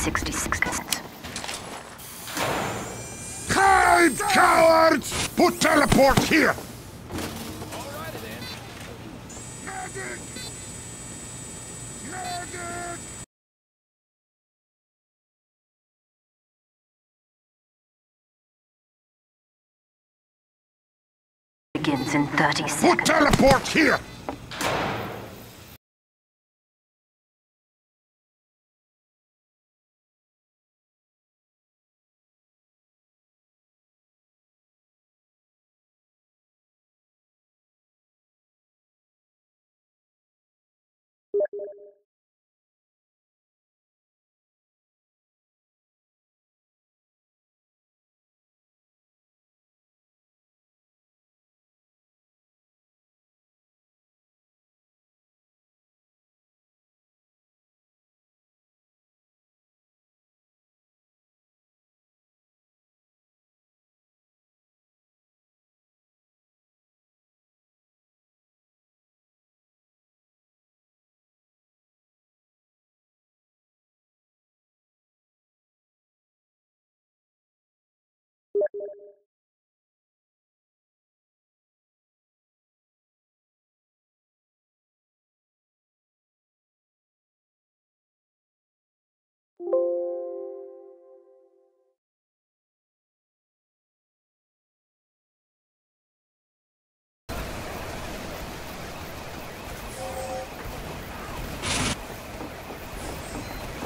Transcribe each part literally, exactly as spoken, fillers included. sixty-six seconds. Hide, cowards! Put teleport here! Begins in thirty seconds. Put teleport here!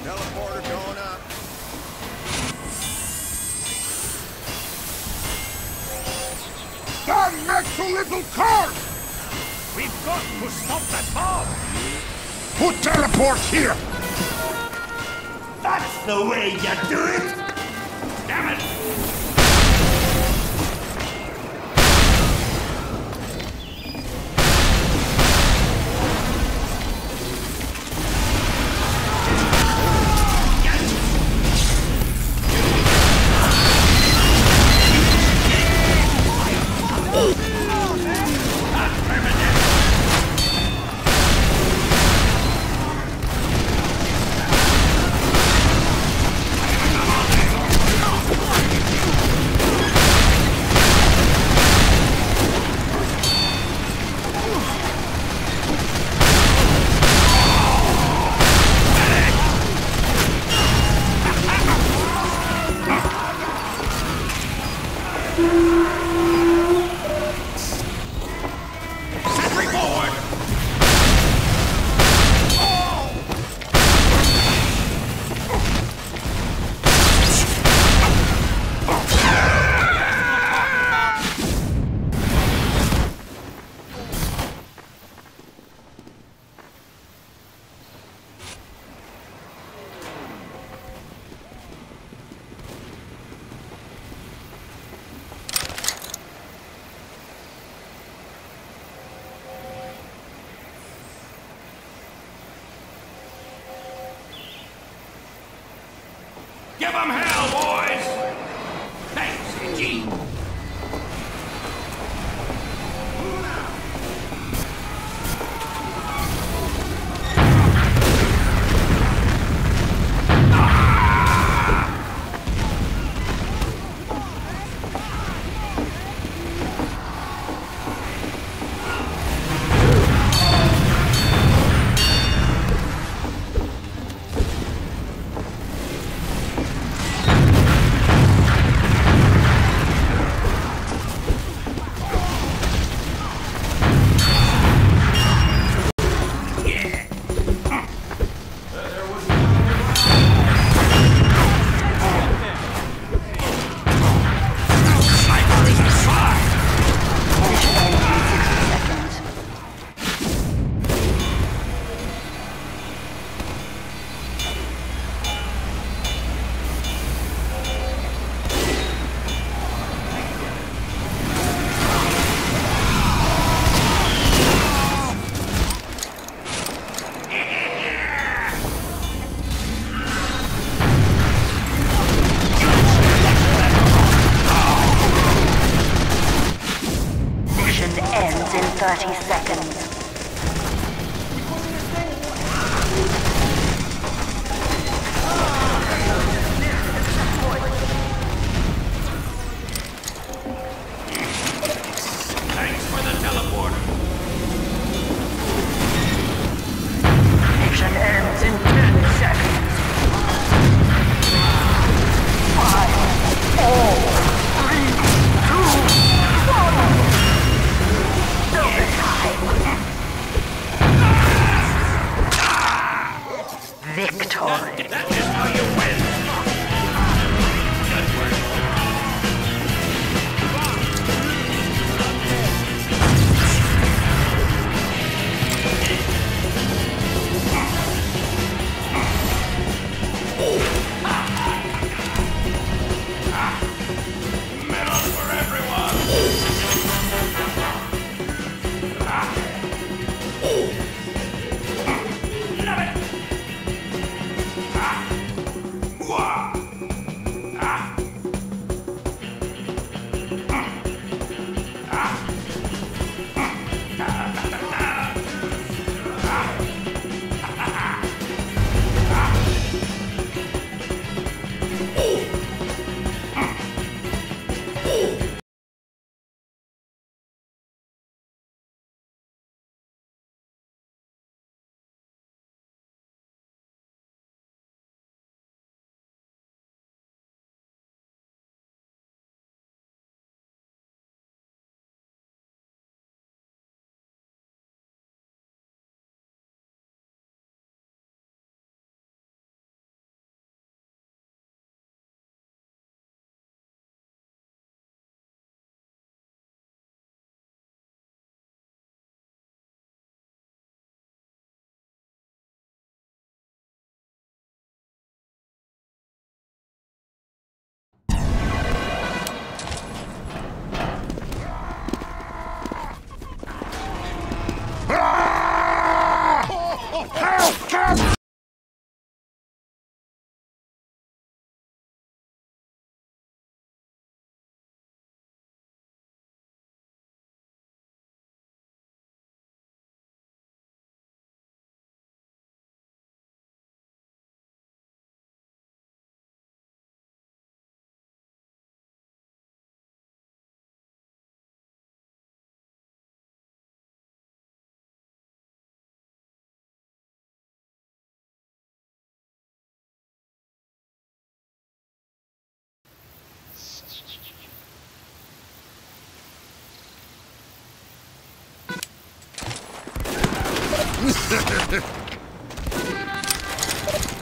Teleporter going up. Don't make too little cars! We've got to stop that bomb! Put teleport here! That's the way you do it! Damn it! Give them hell, boys! Thanks, G. Move out! horrid. That is how you win.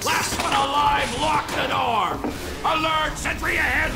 Last one alive, lock the door! Alert, sentry ahead!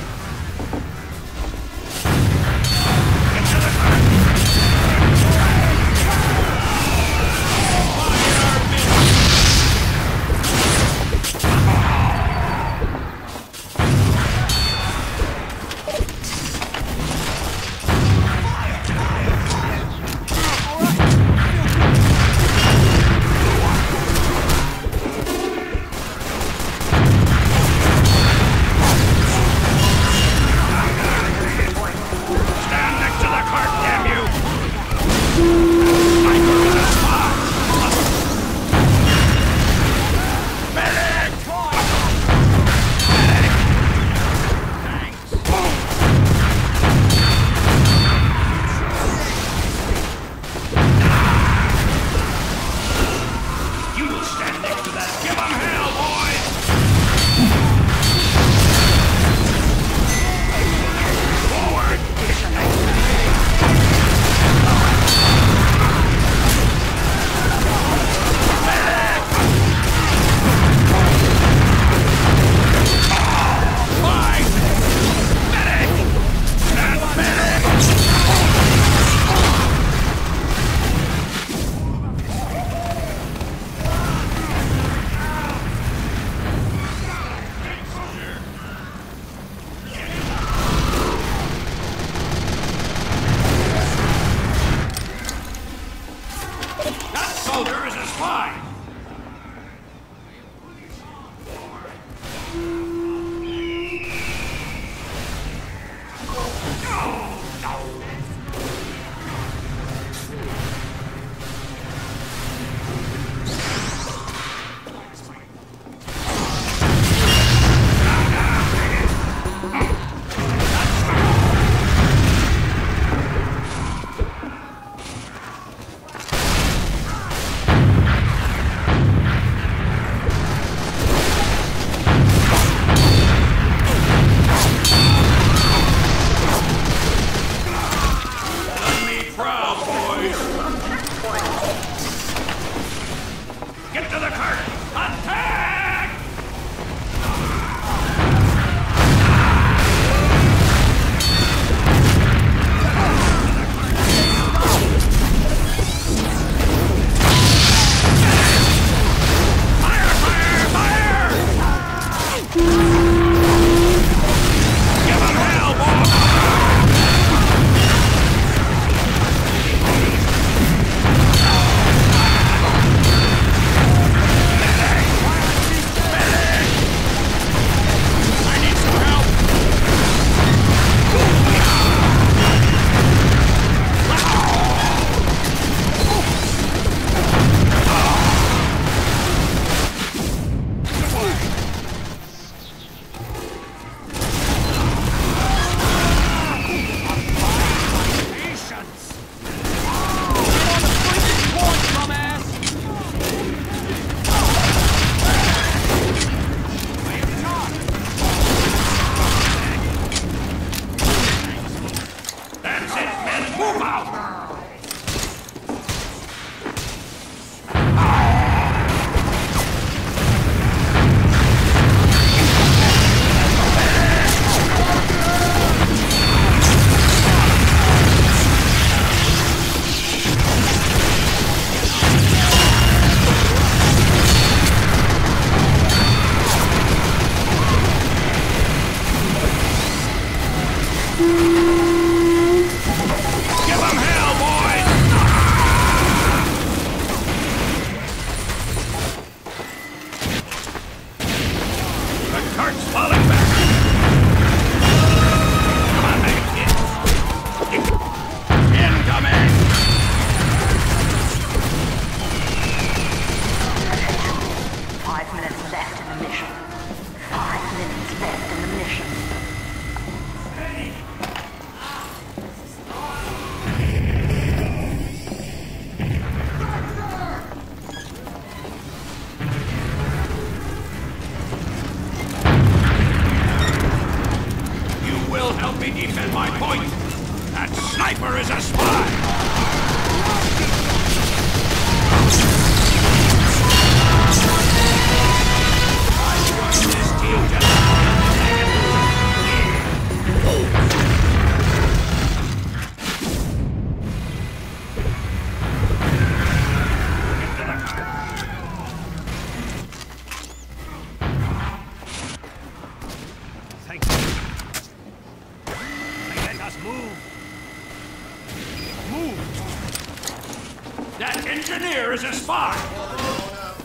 engineer is his spy!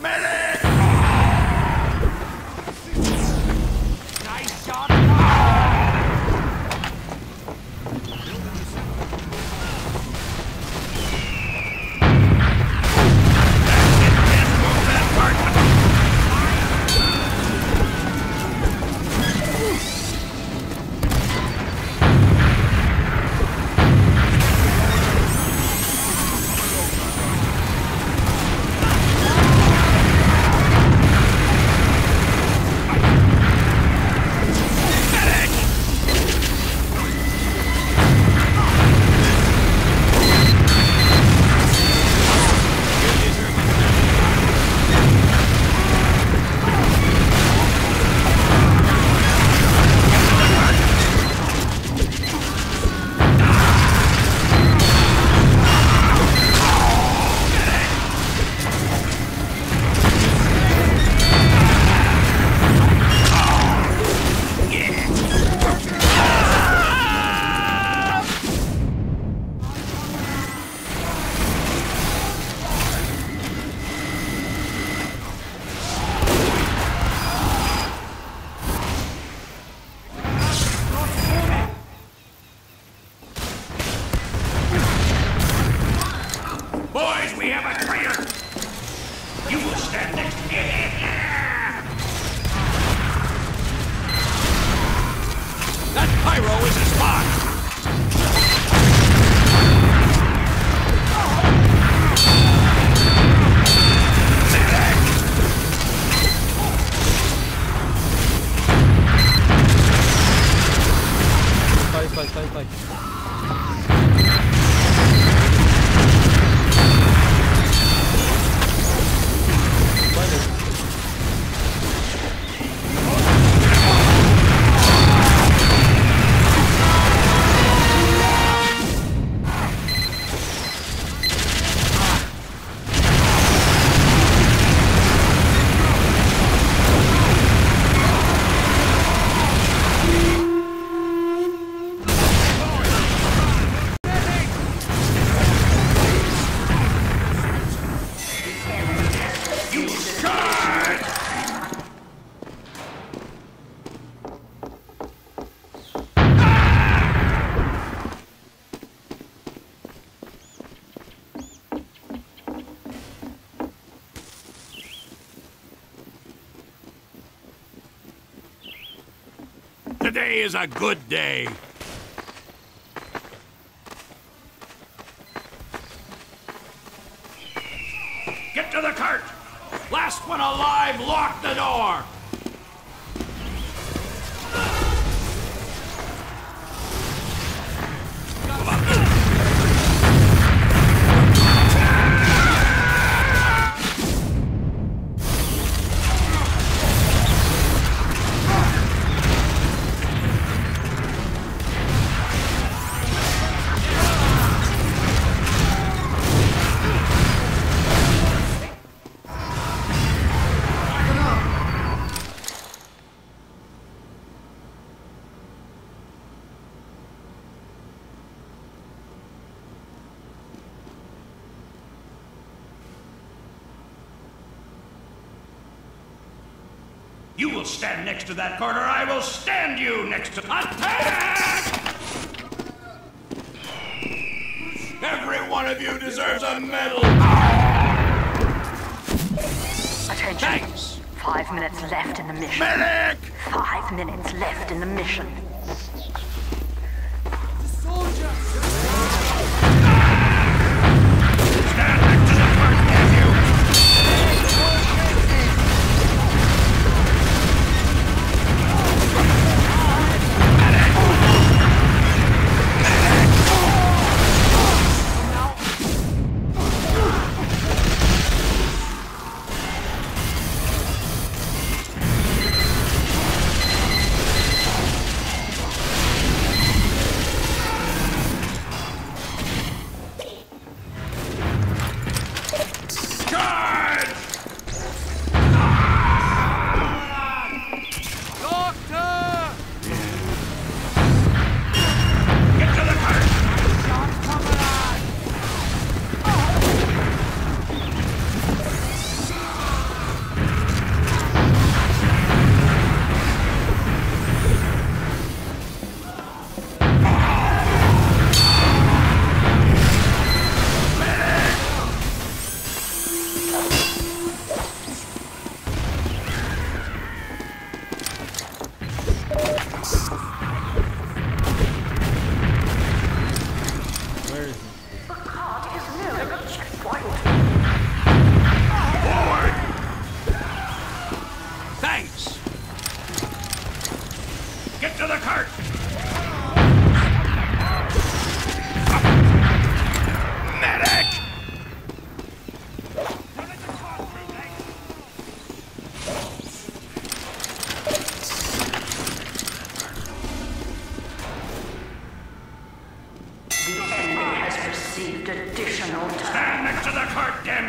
Medic! Nice shot! Today is a good day. Get to the cart! Last one alive, lock the door! You will stand next to that cart, or I will stand you next to... Attack! Every one of you deserves a medal! Attention. Thanks. Five minutes left in the mission. Medic! Five minutes left in the mission.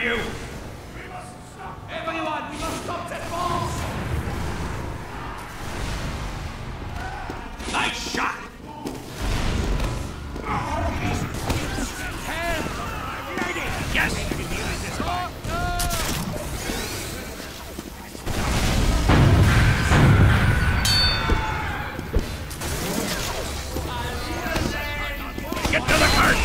you! We must stop! Everyone, we must stop that balls! Nice shot! Help! Yes! Get to the cart!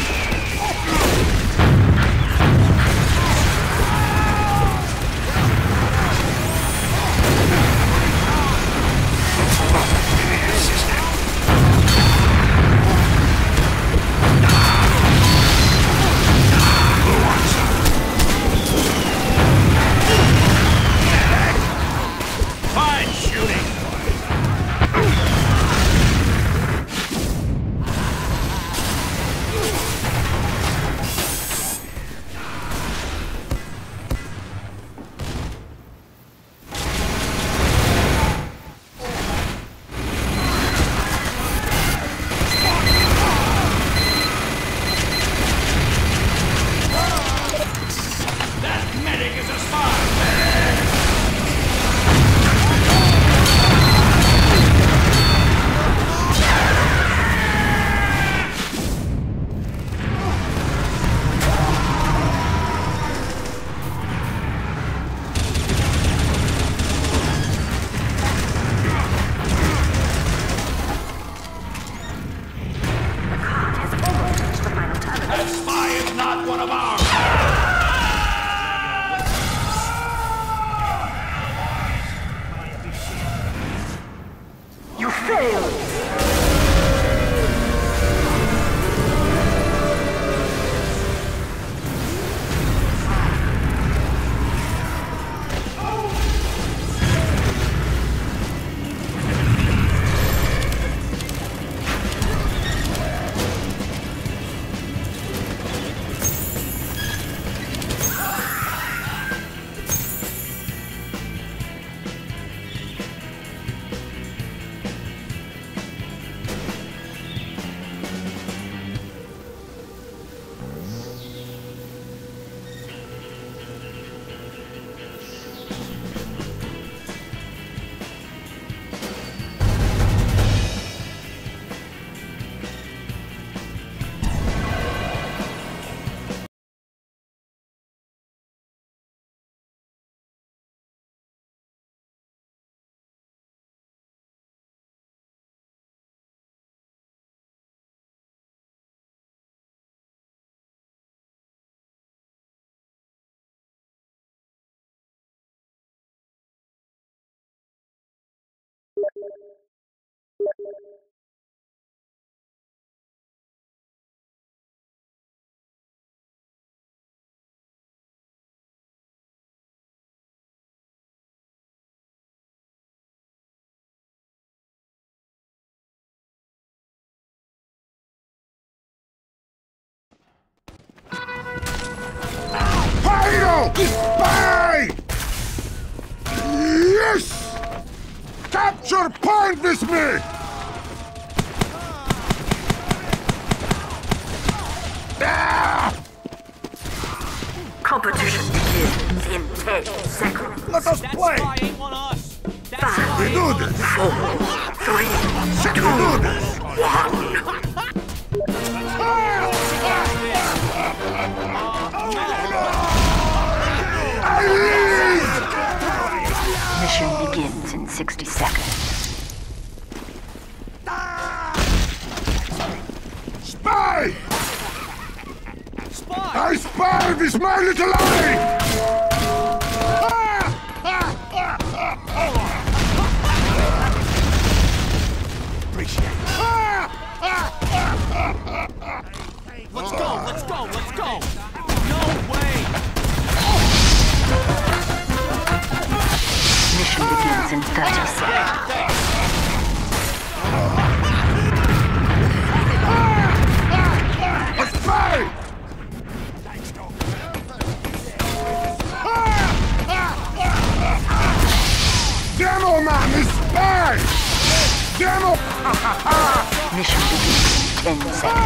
Bye! Yes! Capture point with me! Ah! Competition begins in ten seconds. Let us play! Us. Five, we do this! Four, three, six, we do this! One! Ah! Mission begins in sixty seconds. Spy! Spy! I spy with my little eye! Appreciate it. Let's go, let's go, let's go! No way! Mission begins in thirty seconds. Let's play! Demo man is back! Demo! Mission begins in ten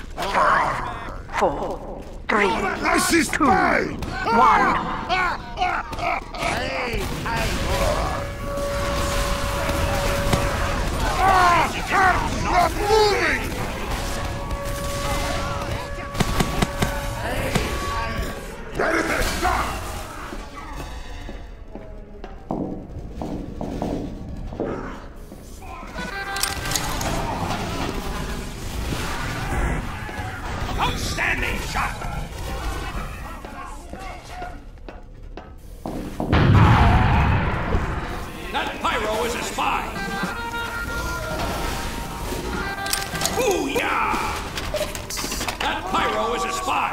seconds. Five, four, Three, two, one. Not moving. Where did they stop? Outstanding shot. That pyro is a spy. Booyah! That pyro is a spy.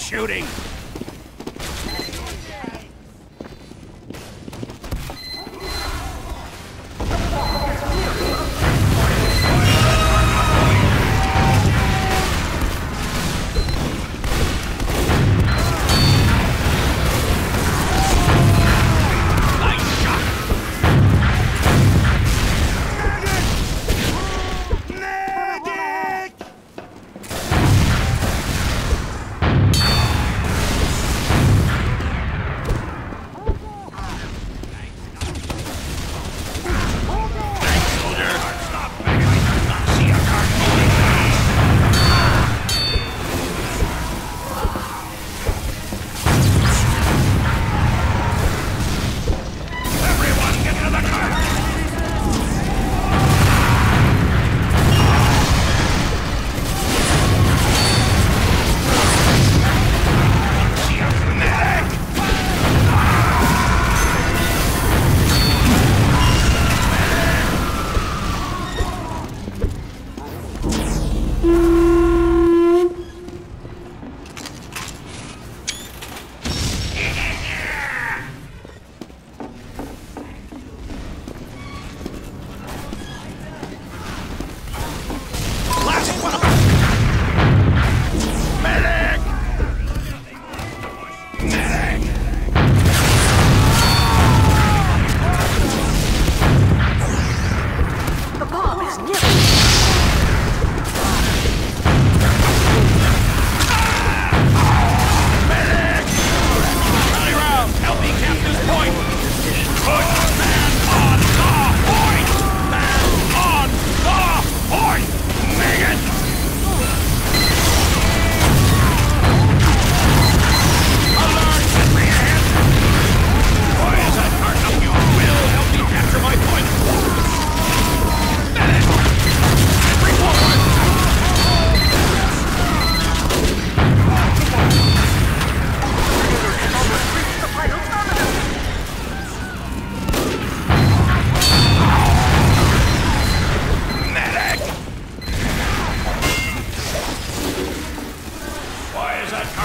Shooting!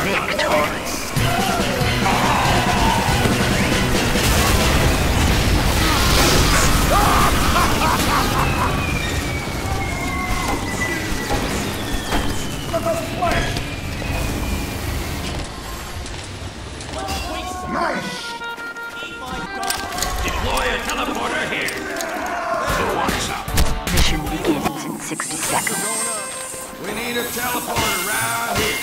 victorious. Nice! Deploy a teleporter here! The water's up. Mission begins in sixty seconds. We need a teleporter right here.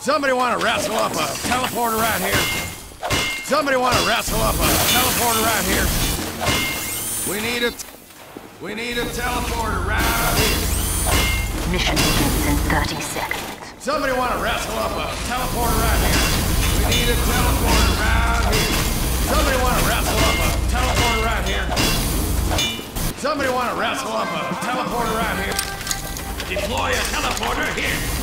Somebody want to wrestle up a teleporter right here? Somebody want to wrestle up a teleporter right here? We need a... We need a teleporter right here. Mission begins in thirty seconds. Somebody want to wrestle up a teleporter right here? We need a teleporter right here. Somebody want to wrestle up a teleporter right here? Somebody want to wrestle up a teleporter right here? Deploy a teleporter here.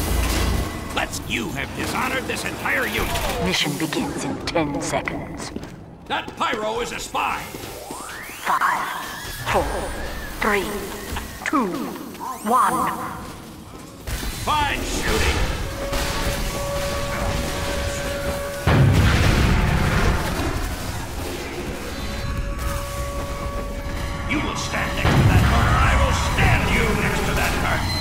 Let's... You have dishonored this entire unit. Mission begins in ten seconds. That pyro is a spy. Five, four, three, two, one. Fine shooting. You will stand next to that bird. I will stand you next to that bird.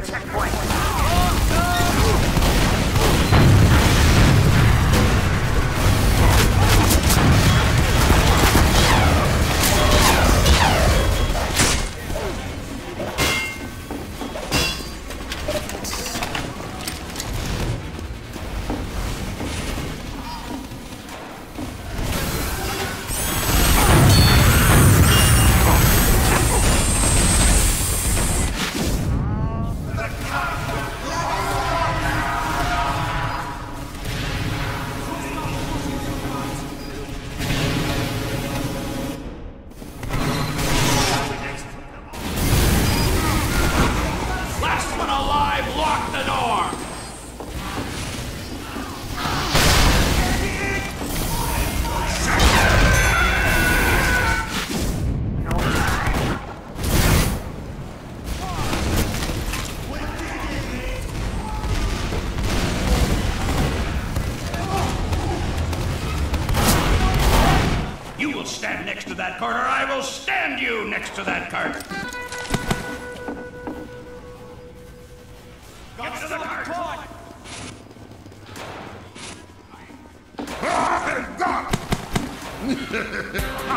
your checkpoint. Stand next to that cart, or I will stand you next to that cart. Get to the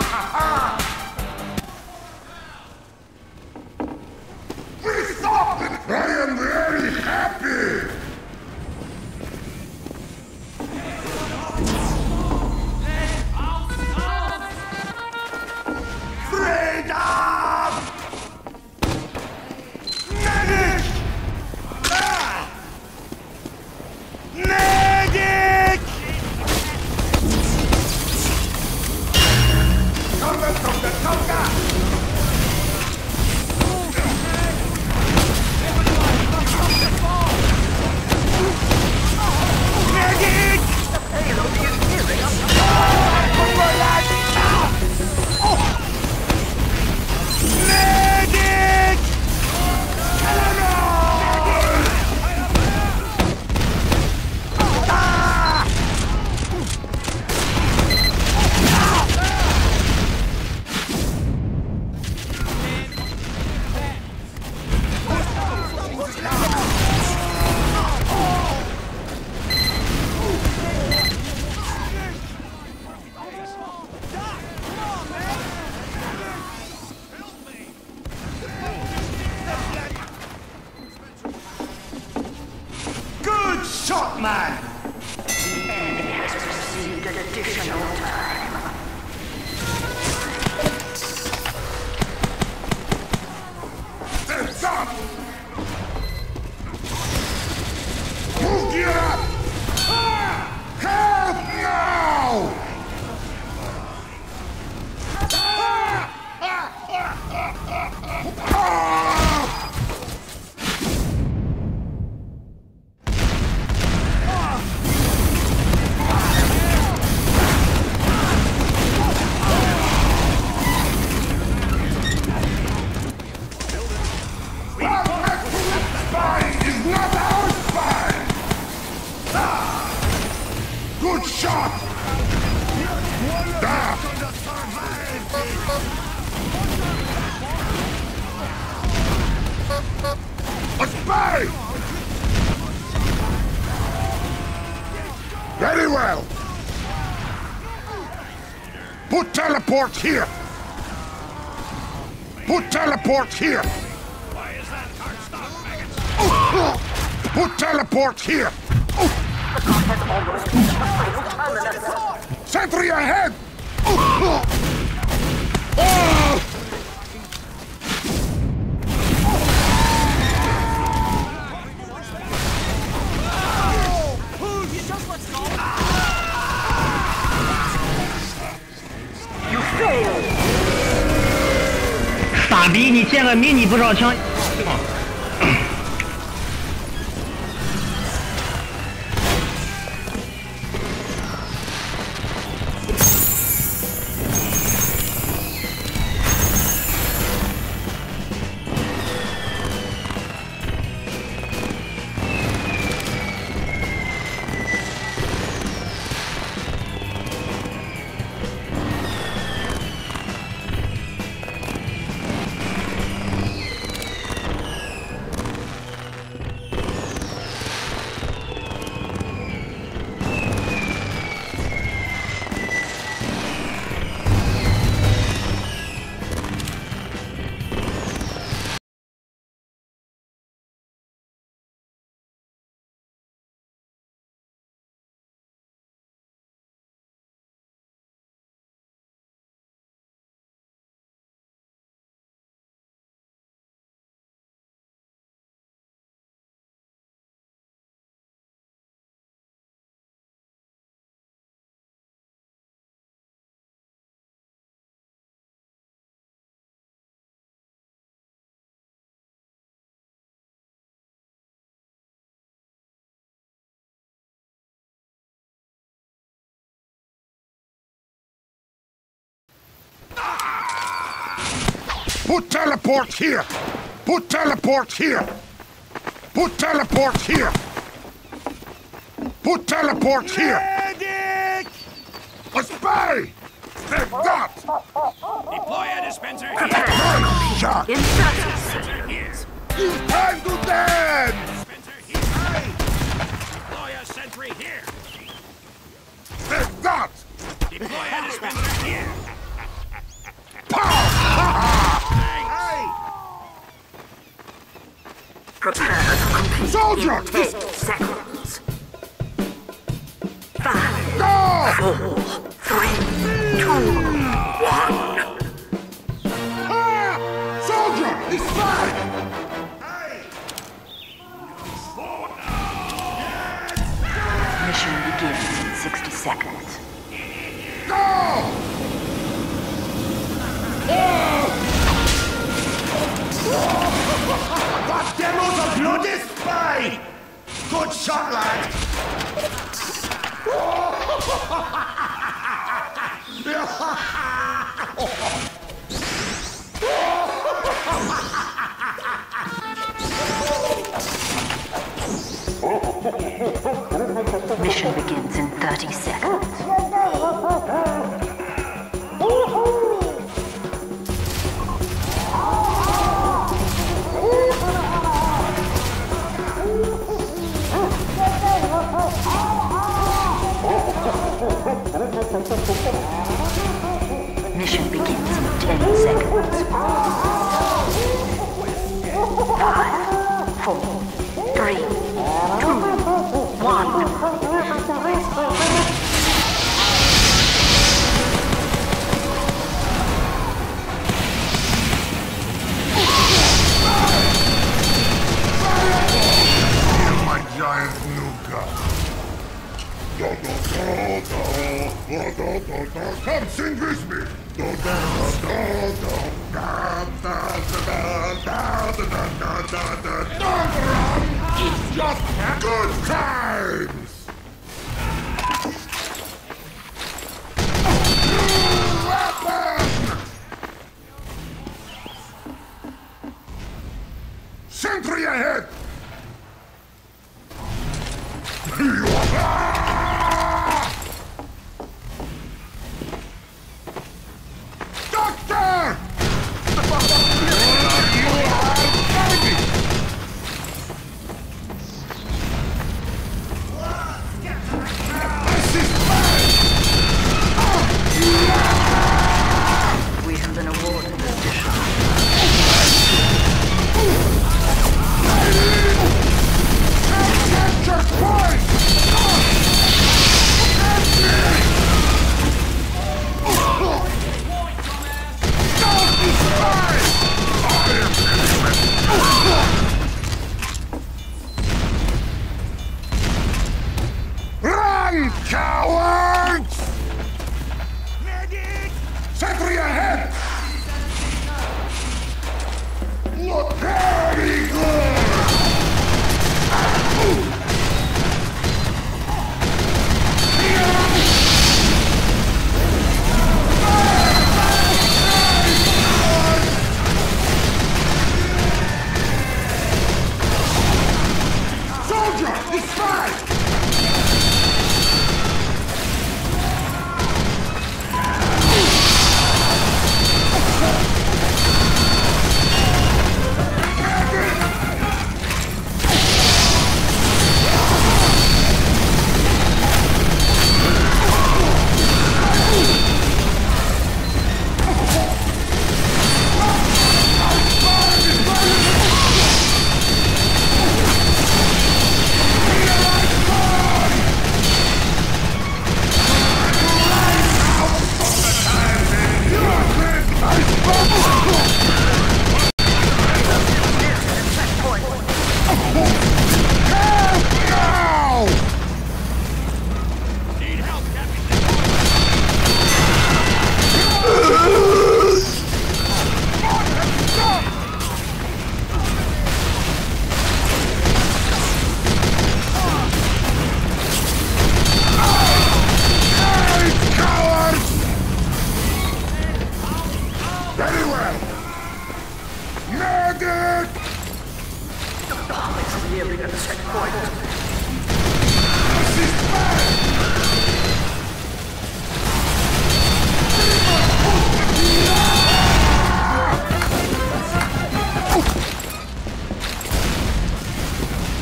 cart. We stop it! I am very happy. Shot man! The enemy has received an additional time. There's up! Move you up! Ah! Help now! Ah! Ah! Ah! Ah! Ah! Ah! Ah! Good shot! Ah. A spy! Very well! Put teleport here! Put teleport here! Why is that card stopped, maggots? Put teleport here! The cart has almost reached the final terminus. Sentry ahead! You failed! 傻逼，你见个迷你步枪。Put teleport here. Put teleport here. Put teleport here. Put teleport here. Medic! A spy! They're not! Deploy a dispenser here. Shot. Dispenser here. Give time to dance! Dispenser here. Deploy a sentry here. They're not! Deploy a dispenser here. Prepare to complete. Soldier! In eight seconds. Five, no! four, three, two, one. Ah! Soldier, it's fine! Hey! Slow down! Mission begins in sixty seconds. Go! Oh! That demo's a bloody spy! Good shot, lad! Mission begins in thirty seconds. Mission begins in ten seconds. Five, four, three, two, one. You're my giant nuka. Come sing with me! It's just good times! New weapon! Sentry ahead! Point! at the checkpoint. This is bad!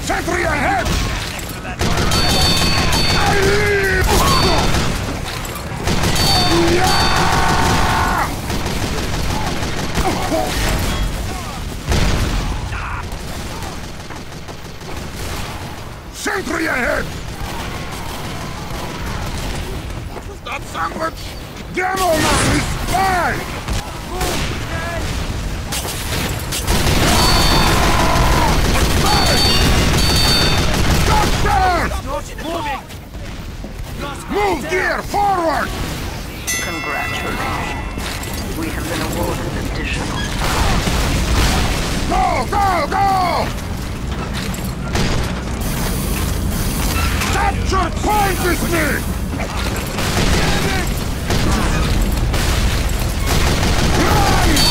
Sentry ahead! Sentry ahead! That sandwich! Demo man is fine! Stop! Move dear, forward! Congratulations. We have been awarded additional. Go, go, go! Capture point with me! Rise!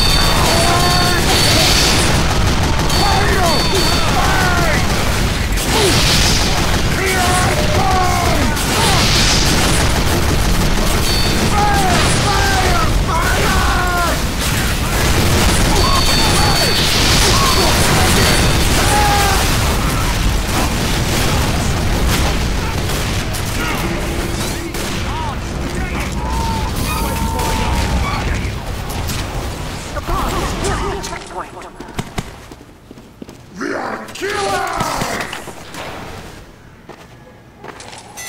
Fire! Fire! Here I come! Fire! Fire! Fire! Fire! Checkpoint. We are killers!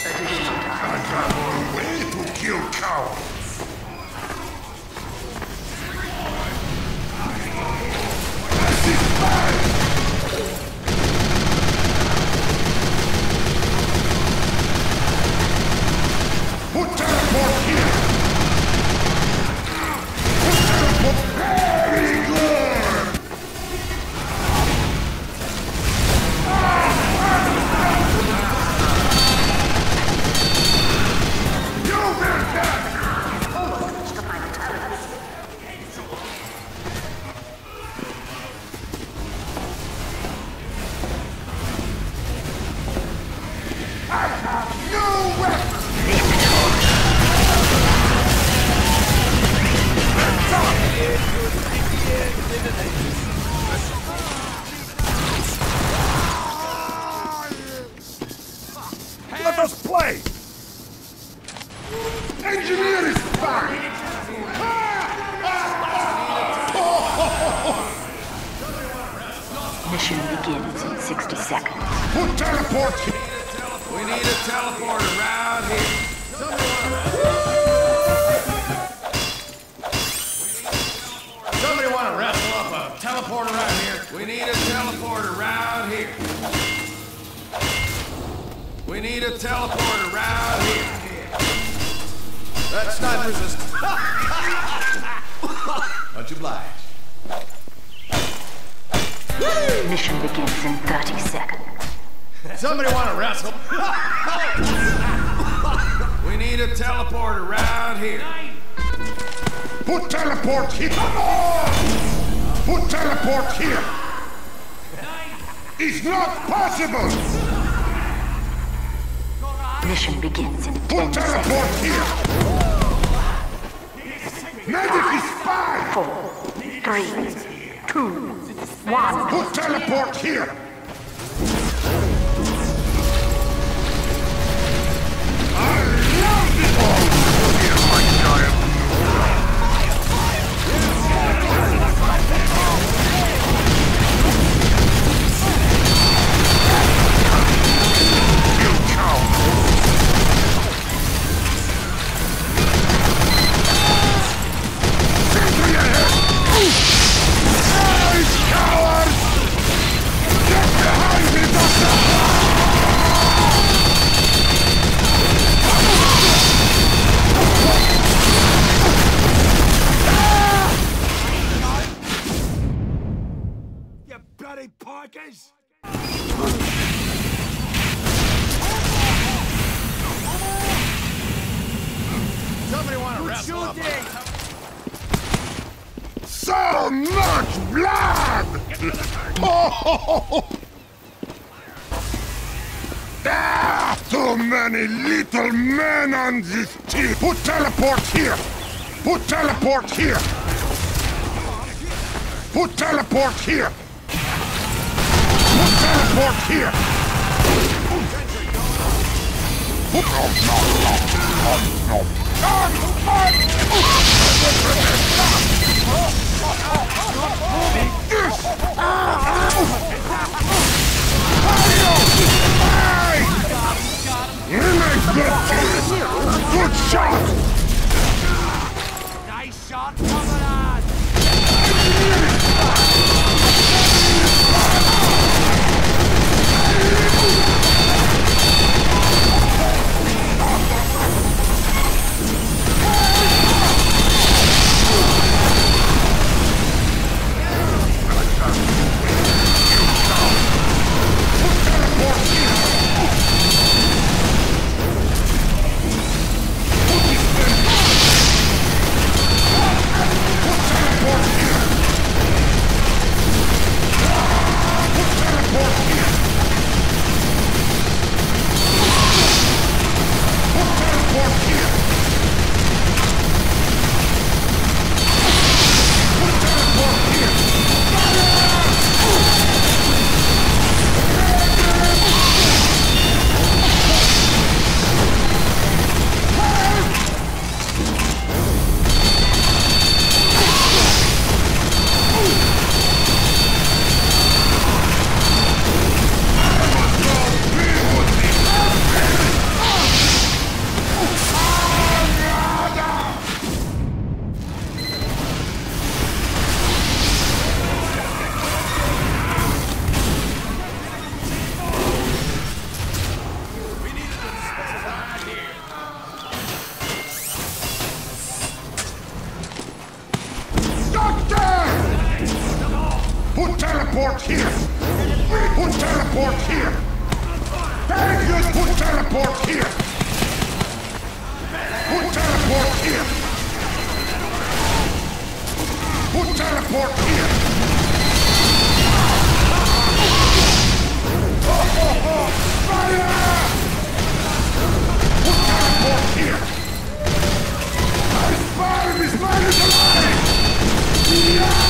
Additional time. I got one way to kill cowards. This is mine! Put teleport here! Put teleport very good! Let us play! Engineer is back! Mission begins in sixty seconds. Who teleports? We need a teleport around here. Somebody want to wrestle up a teleport around here? We need a teleport around here. We need a teleport around here. That's not resistance. Much obliged. Mission begins in thirty seconds. Somebody want to wrestle? We need a teleport around here. Put teleport here! Come on! Put teleport here! It's not possible! Mission begins in Put teleport here! Medic is fine! Four, three, two, one. Put teleport here! So much blood! Oh! Ah, so many little men on this team! Put teleport here! Put teleport here! Put teleport here! Put teleport here! Put... No, no, no, no, no! Good shot! Nice shot, comrade! Teleport here! Put teleport here! Thank you! Put teleport here! Put teleport here! Put teleport here! Fire! Put teleport here! I spy! This man is alive! Yeah!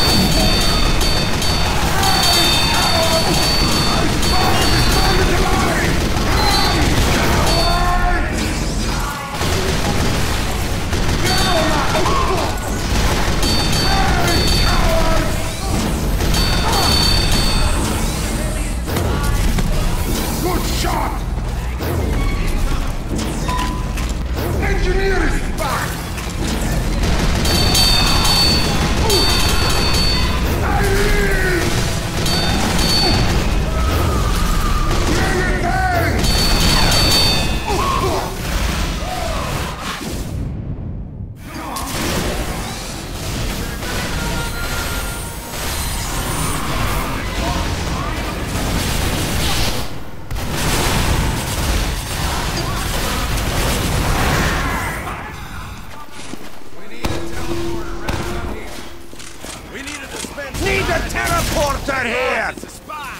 Teleporter here! It's a spy!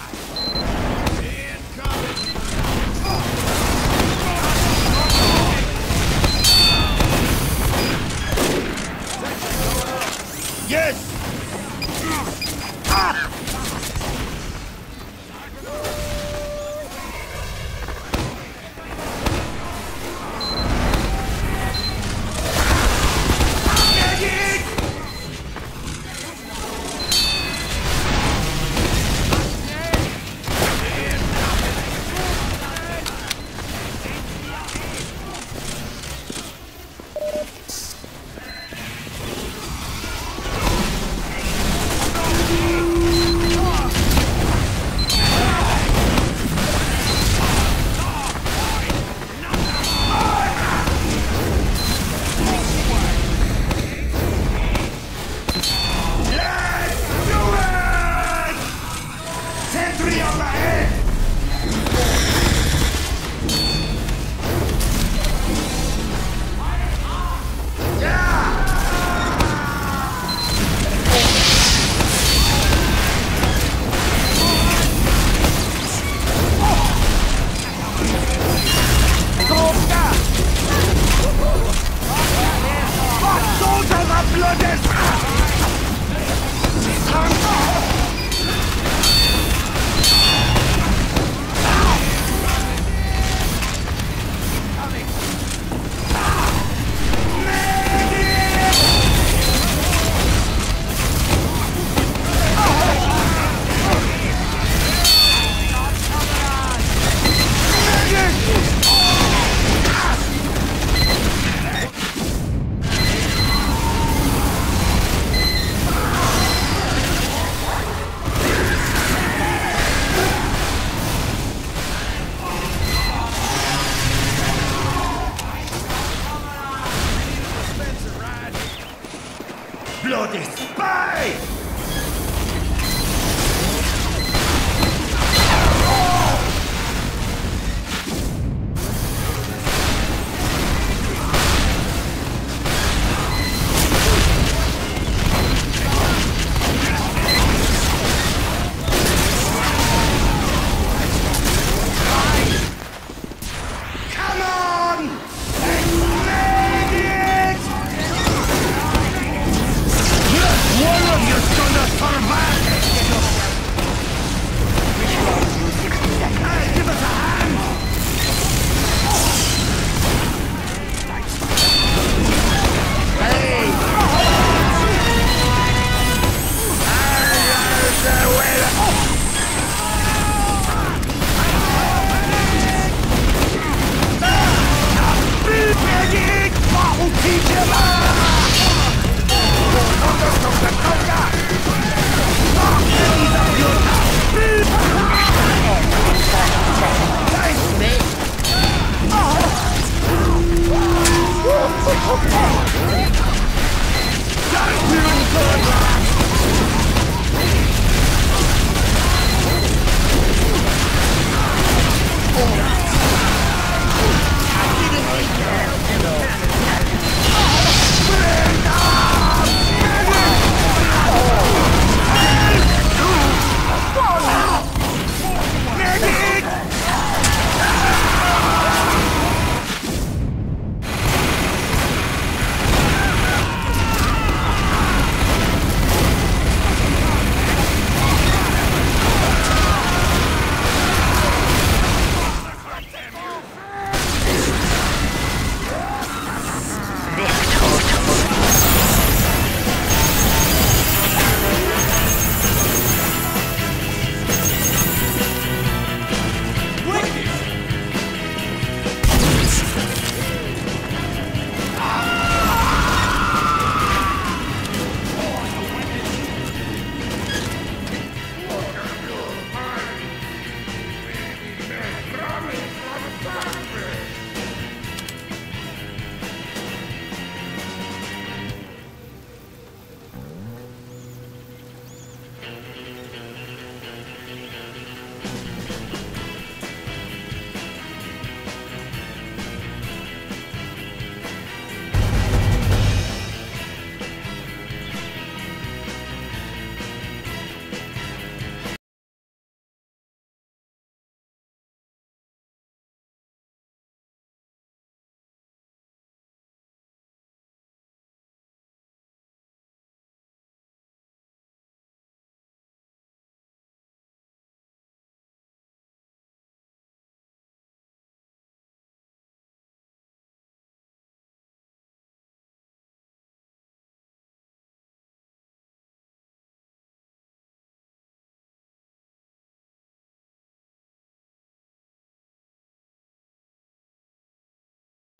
Incoming! Yes! Ah!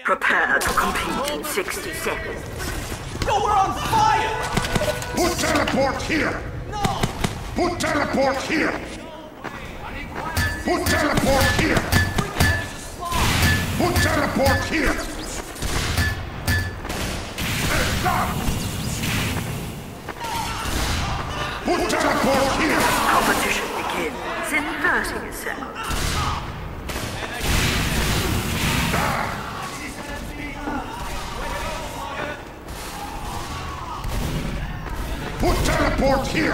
Prepare to compete in sixty seconds. No, we're on fire! Who teleport here? No! Who teleport here? Who teleport here? Who teleport here? It's done! Who teleport here? Competition begins in thirty seconds. Who teleport here?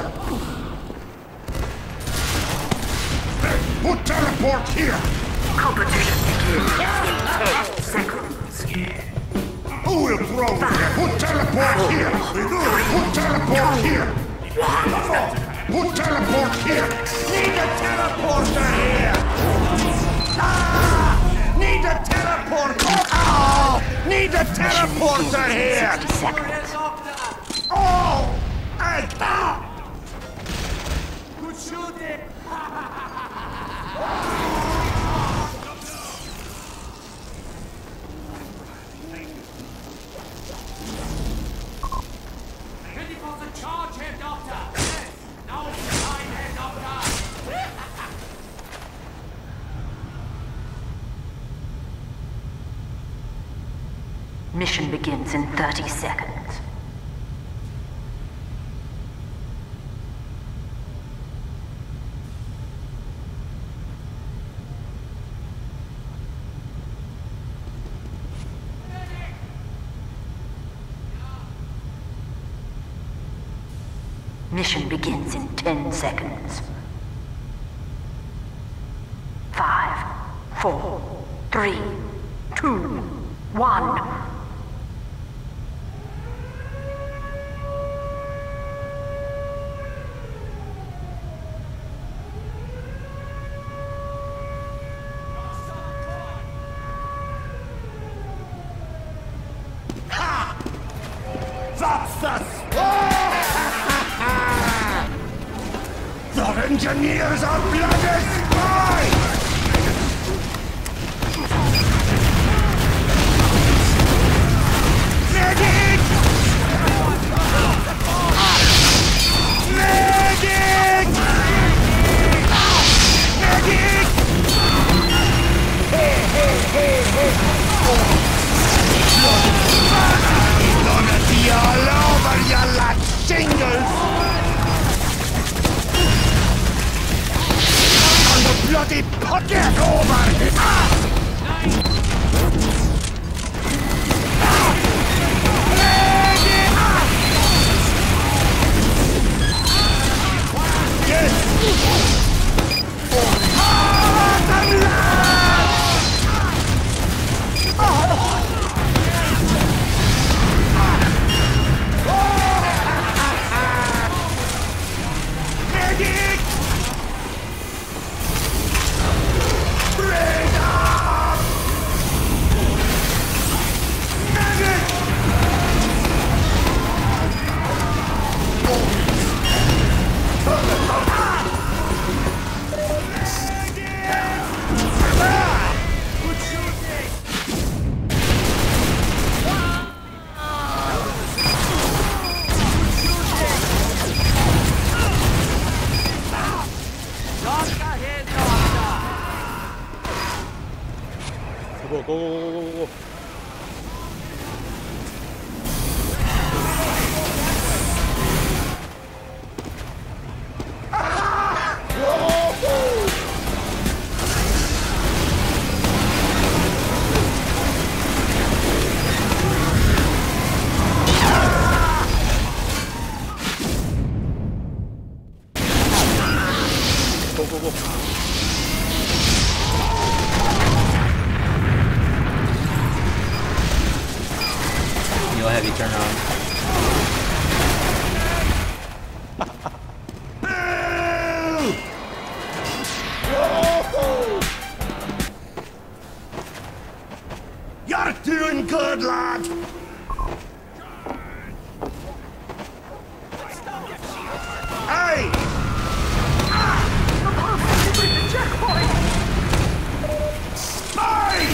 Who teleport here? Competition begins in seconds. Who will throw? Who teleport here? Who teleport here? Who teleport here? Need a teleporter here! Ah! Need a teleporter! Oh! Need a teleporter here! Oh! Good shooting! Ready for the charge, Head Doctor! Yes! Now it's time, Head Doctor! Mission begins in thirty seconds. Mission begins in ten seconds. Five, four, three, two, one. Ha! That's us! Your engineers are bloody spies! Medic! Medic! Medic! Hey, hey, hey, hey! It's gonna be all over you like shingles! Bloody pocket over his ass! Yes! Oh, oh, oh, oh, Go, go, go, go, go, go. Heavy turn on. You're doing good, lad. Hey! Ah! The checkpoint. Spy!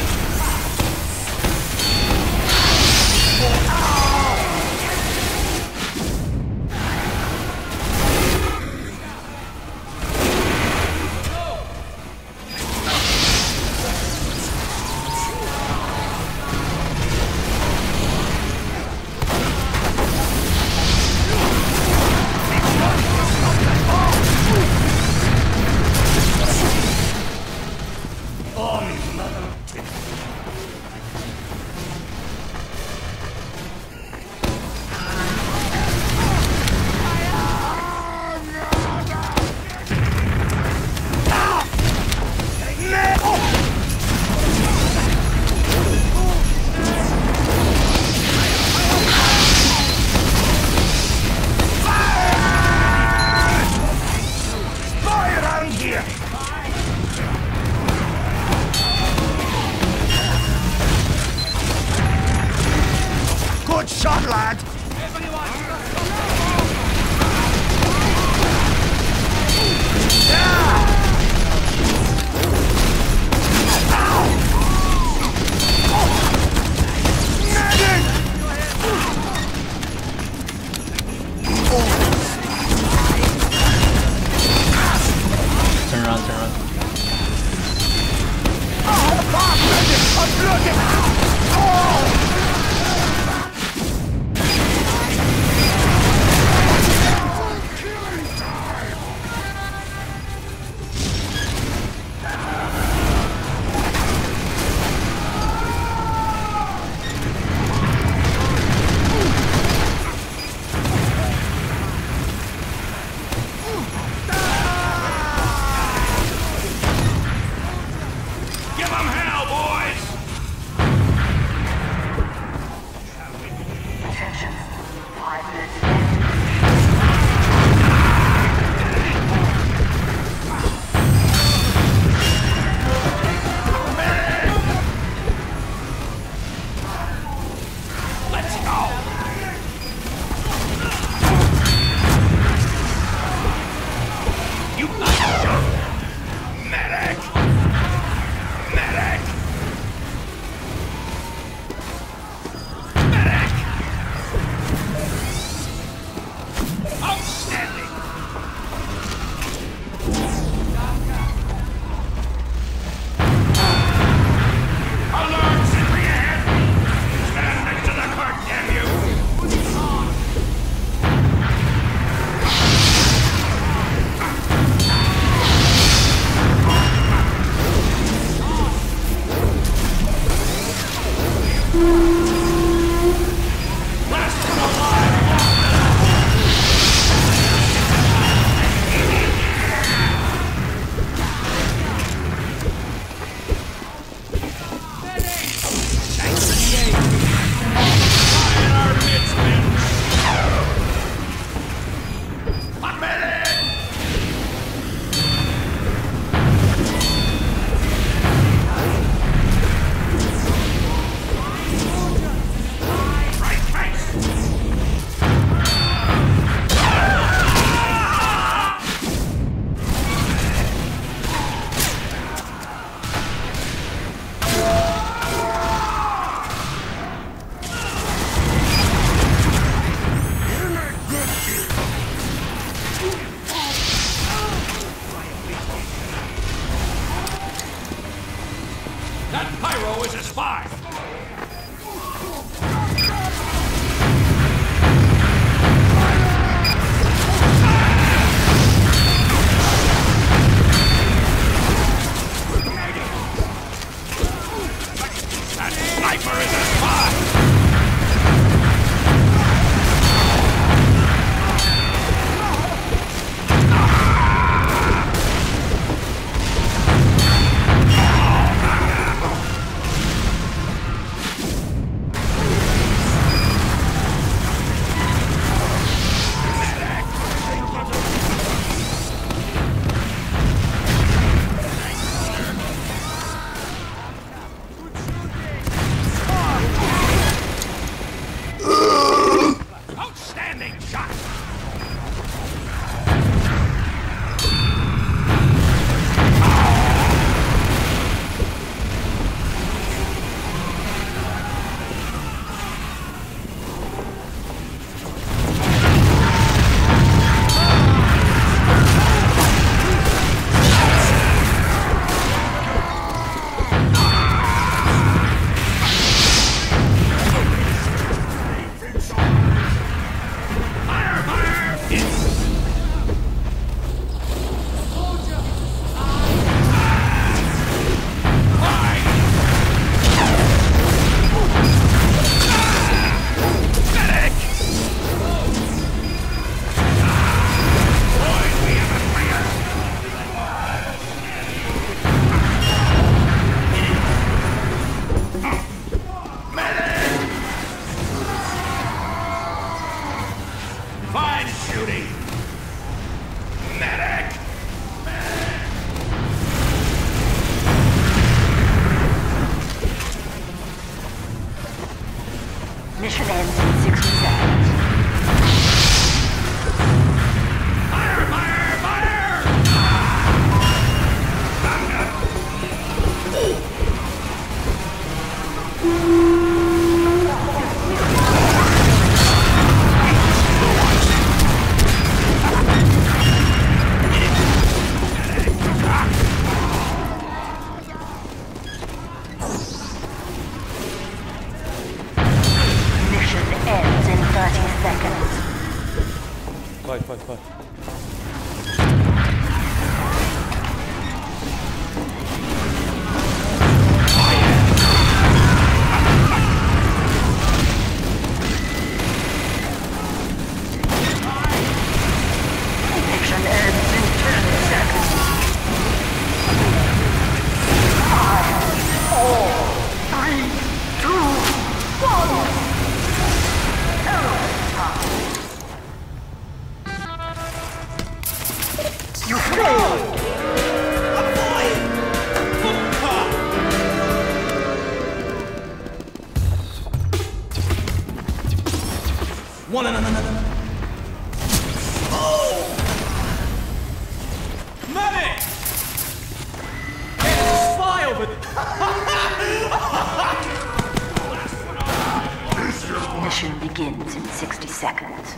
Mission begins in sixty seconds.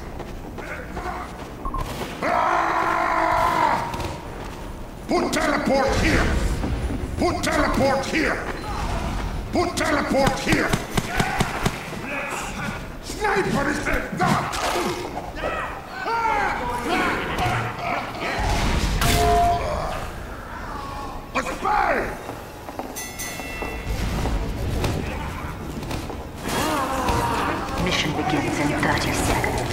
Put teleport here! Put teleport here! Put teleport here! Sniper is dead! A spy! Mission begins in thirty seconds.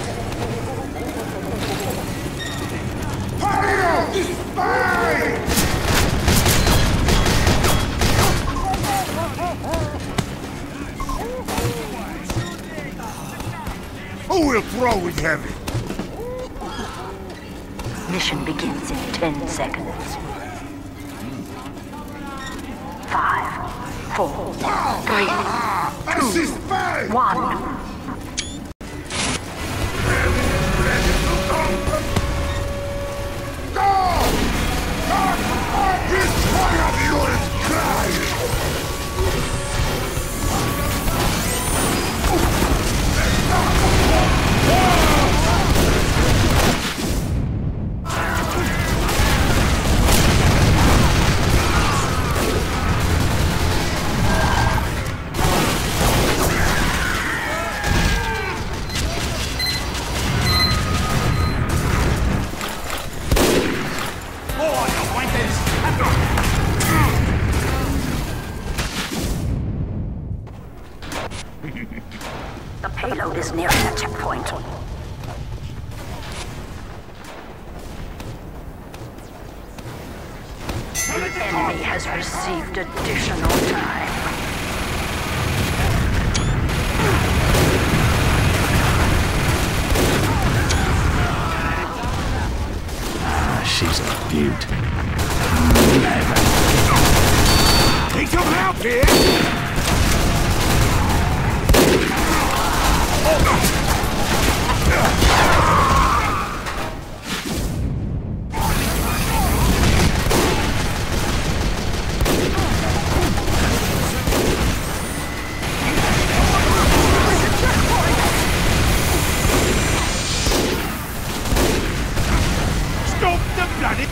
Hurry up! Spy! Who will throw with heavy? Mission begins in ten seconds. Five, four, three, two, one. Go! This one of you is crying! The payload is nearing the checkpoint. The enemy has received additional time. Ah, she's a beaut. Take them out, bitch!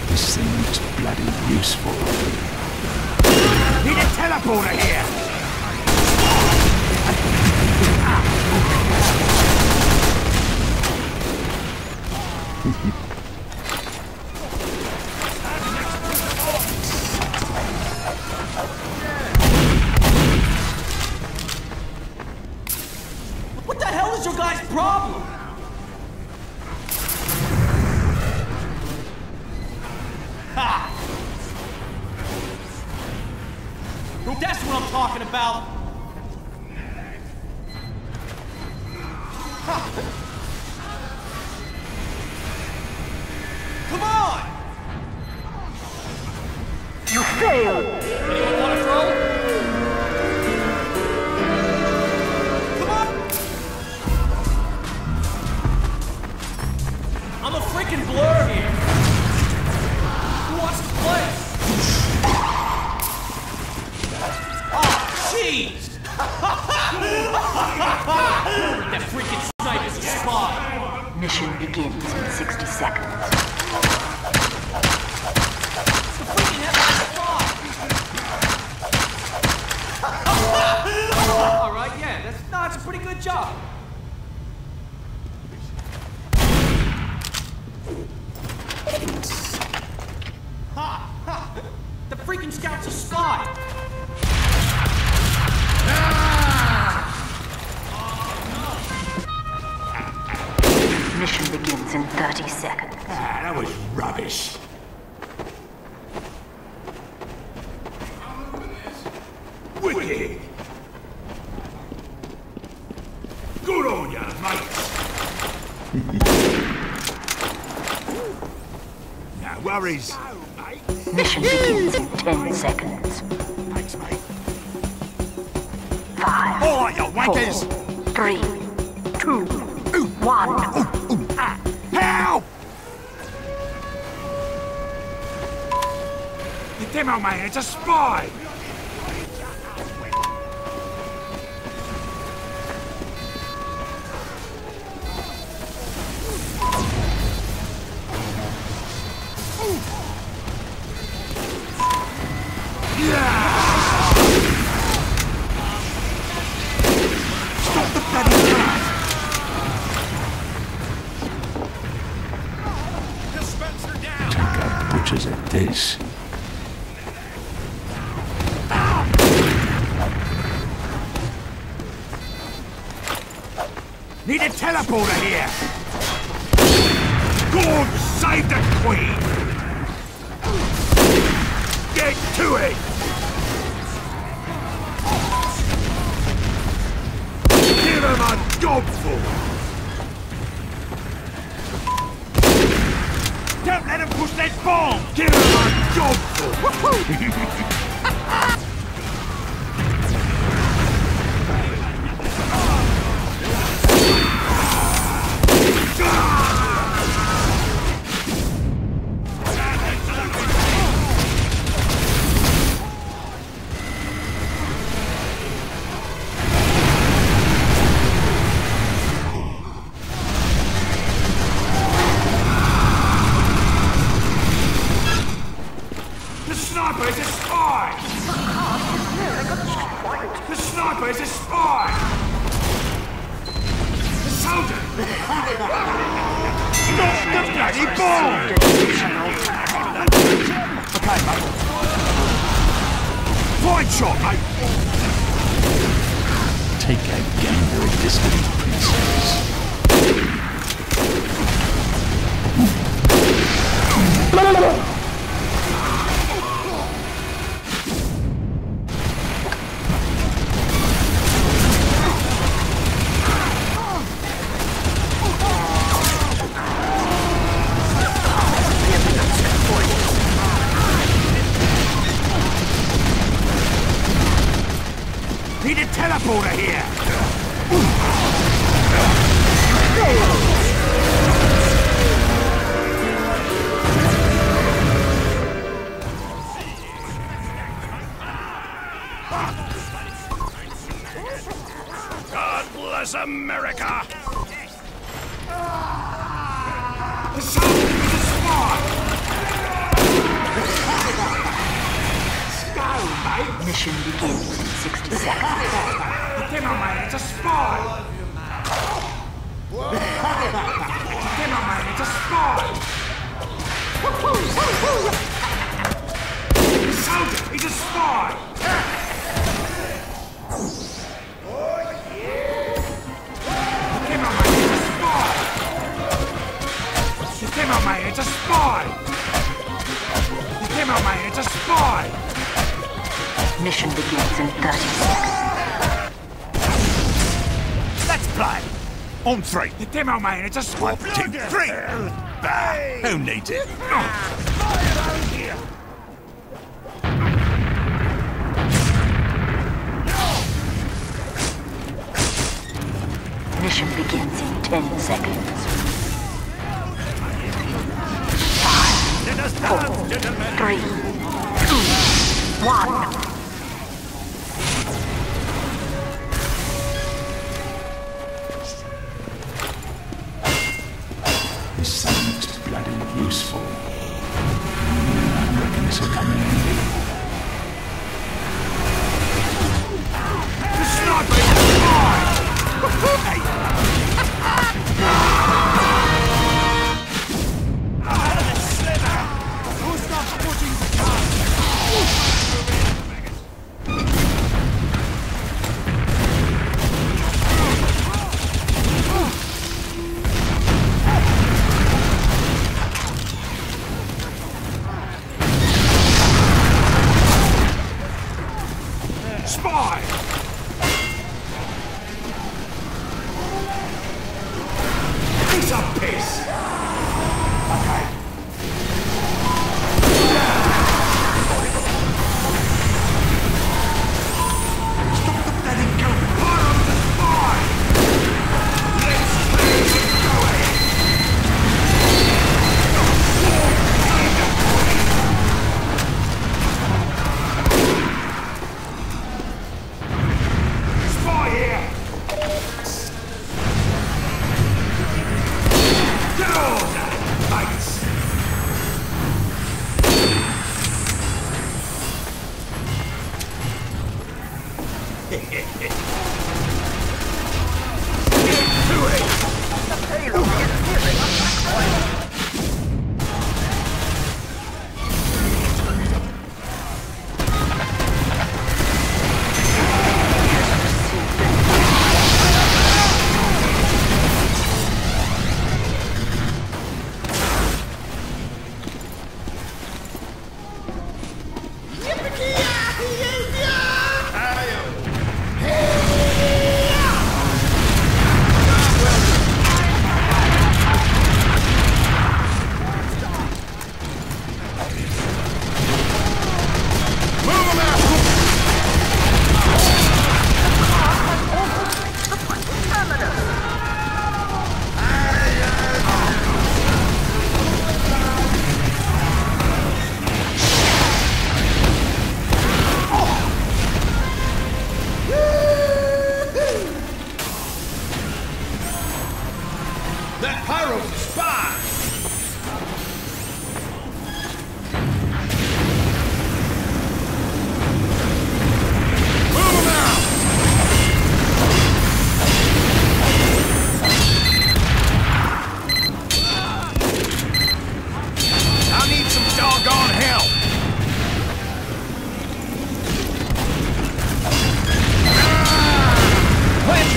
This thing looks bloody useful. Need a teleporter here! What the hell is your guys' problem? That's what I'm talking about! Come on! You failed! You want to throw? Come on! I'm a freaking blur here! Who wants to play? That freaking sniper's a spy! Mission begins in sixty seconds. It's the freaking heavy spy! Alright, yeah, that's, no, that's a pretty good job. Ha! Ha! The freaking scout's a spy! Mission begins in thirty seconds. Ah, that was rubbish. Wicked! Good on ya, mate! No worries. Mission begins in ten seconds. Thanks, mate. Five, oh, you wankers. Four, three, two, one. Ooh, ooh, ah. Help! The demo man is a spy! Need a teleporter here! God save the Queen! Get to it! Give him a gobful! Don't let him push that ball! Give him a gobful! Woohoo! On three. The demo man, it's a squad. One, two, three. Bah, who needs it? Mission begins in ten seconds. Five, four, three, two, one.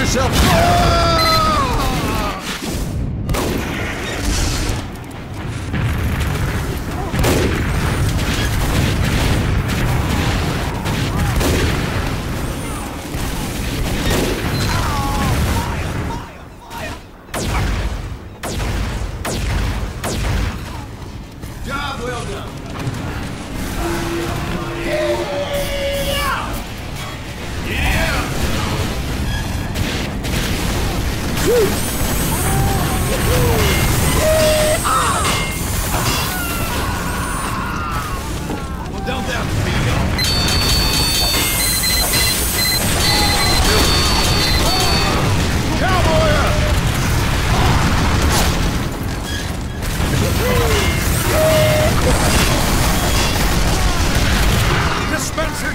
yourself. Fire, fire, fire, fire. Job well done. Dispenser,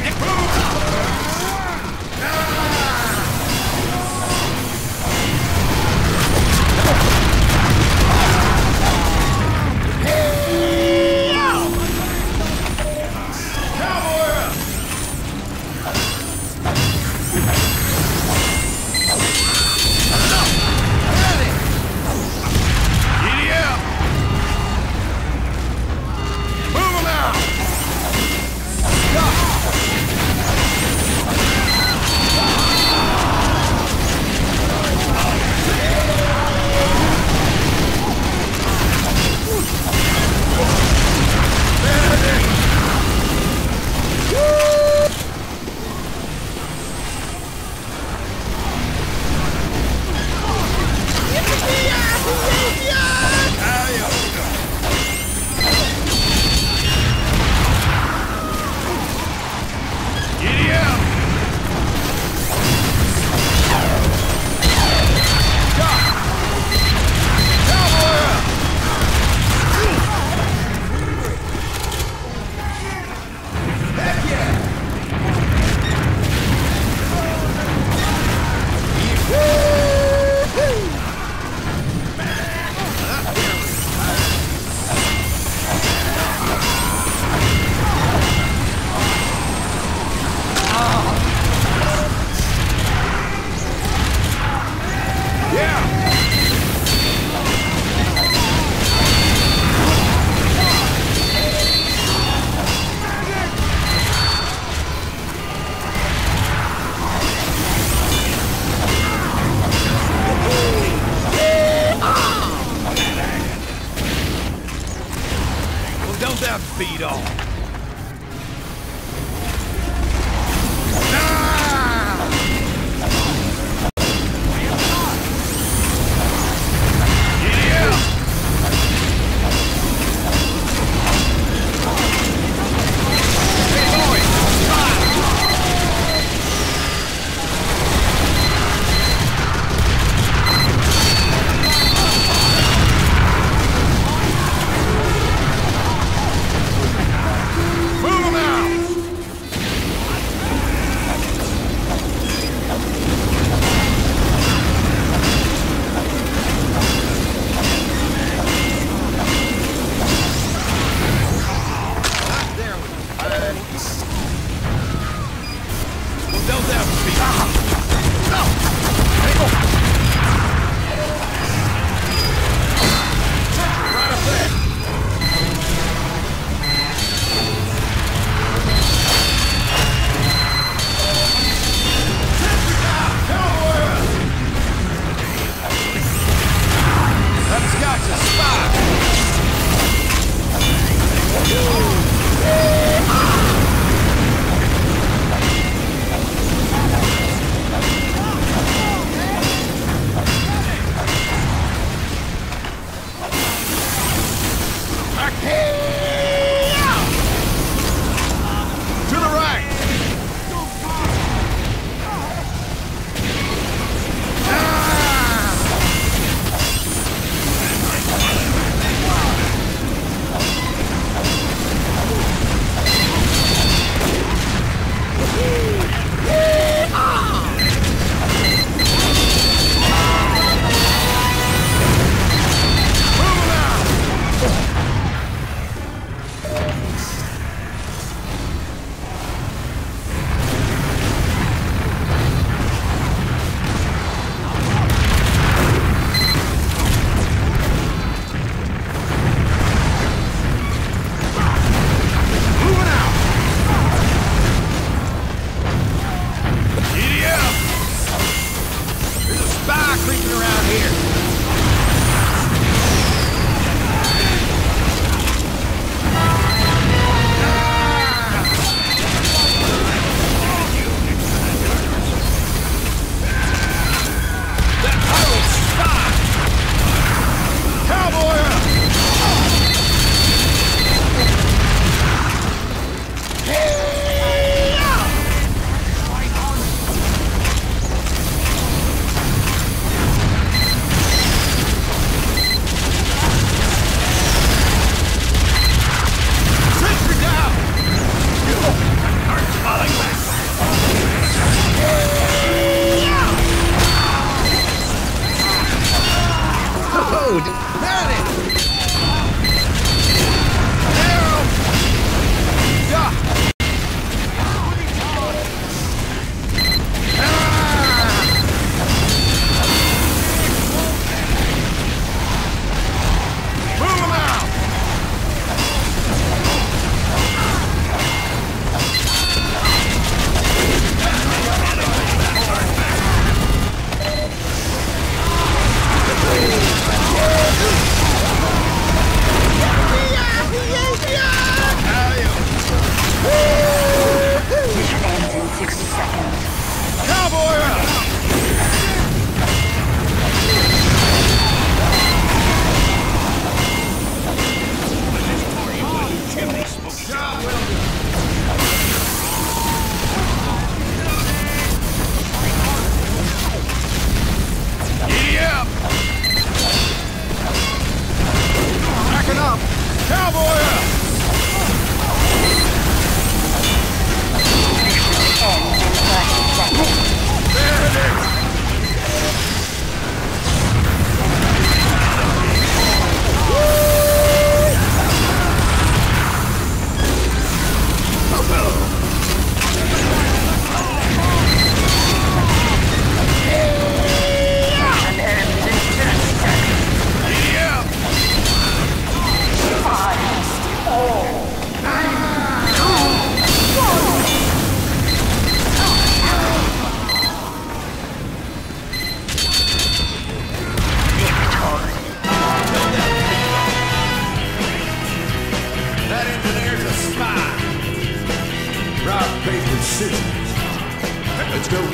Let's go. Go,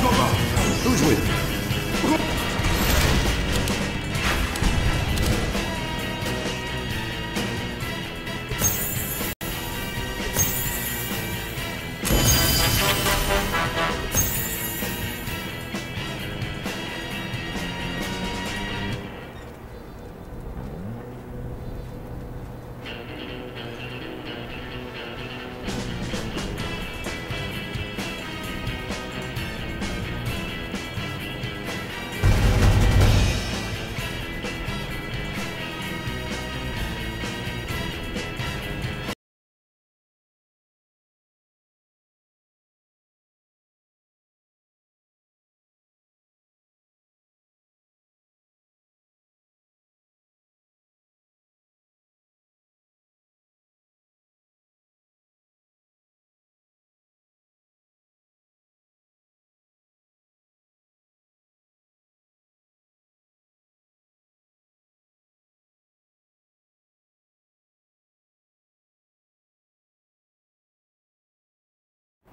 go, go. Who's with it?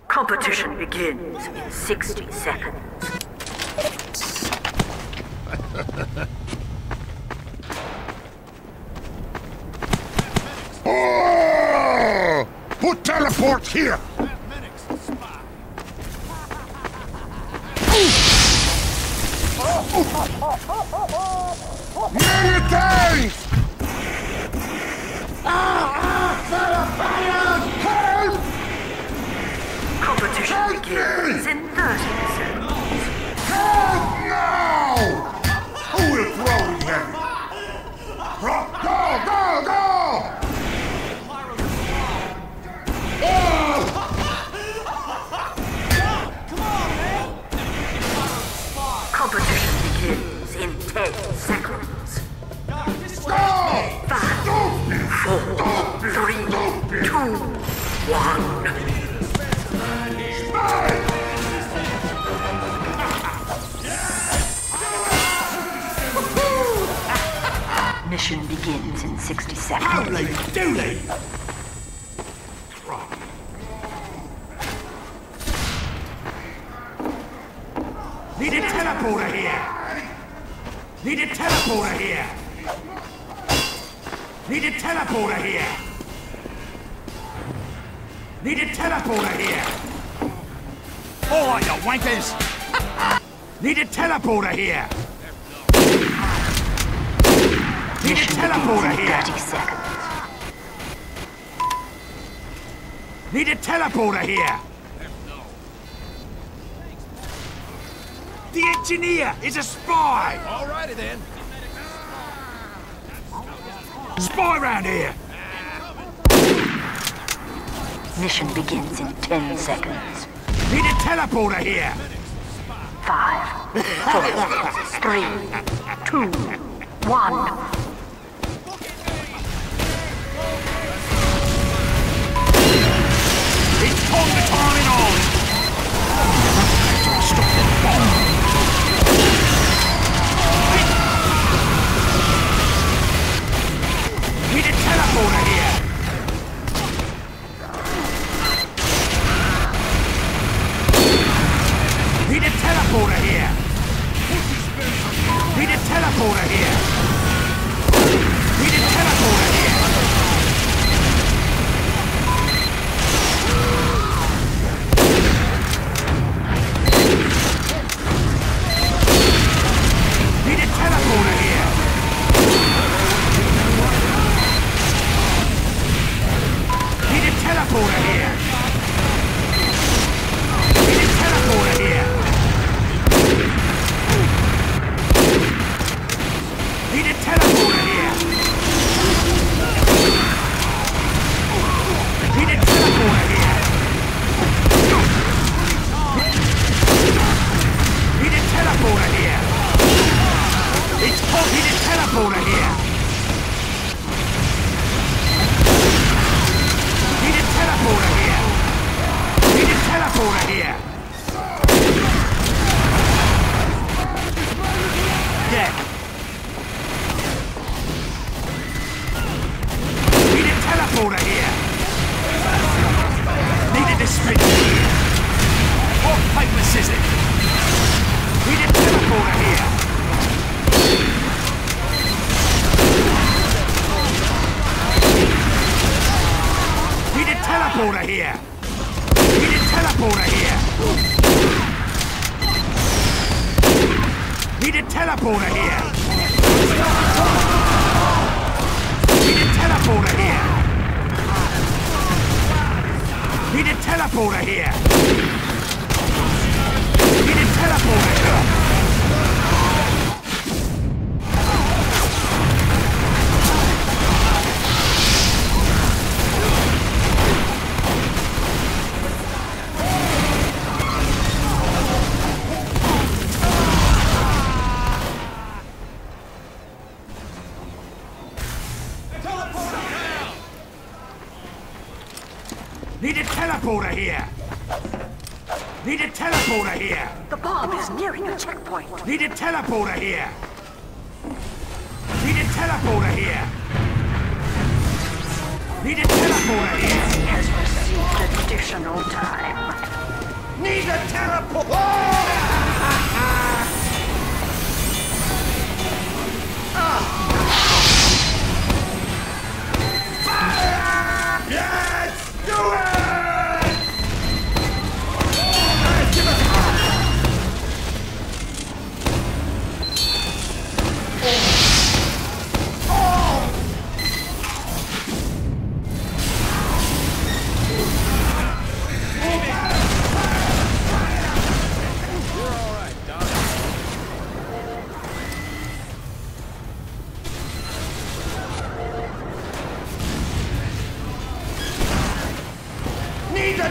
Competition begins in sixty seconds. Oh! Who teleports here? Many times! Ah! Ah! Fire! Fire! Competition begins in thirty seconds. Help now! Who will throw it at me? Go, go, go! Oh. Competition begins in ten seconds. Go! five, four, three, two, one. Mission begins in sixty seconds. Holy dooly! Need a teleporter here! Need a teleporter here! Need a teleporter here! Need a teleporter here! All right, you wankers! Need a teleporter here! Need a teleporter here! Need a teleporter here! The engineer is a spy! Alrighty then! Spy round here! Mission begins in ten seconds. Need a teleporter here! Five, four, three, two, one. It's on the time on! Stop the bomb! Need a teleporter here! Need a teleporter here! Need a teleporter here! Need a teleporter here! Need a teleporter here! Need a teleporter here! Need a teleporter here! Need a teleporter here! Need a teleporter here! Need a teleporter here! It's hot! Need a teleporter here! Need a teleporter here! Need a teleporter here! Yeah! Teleporter here! Needed a sprint here! is it. We didn't have a corner here. We did teleporter here. We did teleporter here. We did teleporter here. We did teleporter here. We did teleporter here. We did teleporter here. Need a teleporter here! Need a teleporter here! The bomb is nearing the checkpoint! Need a teleporter here! Need a teleporter here! Need a teleporter here! Has received additional time. Need a teleporter! Ah!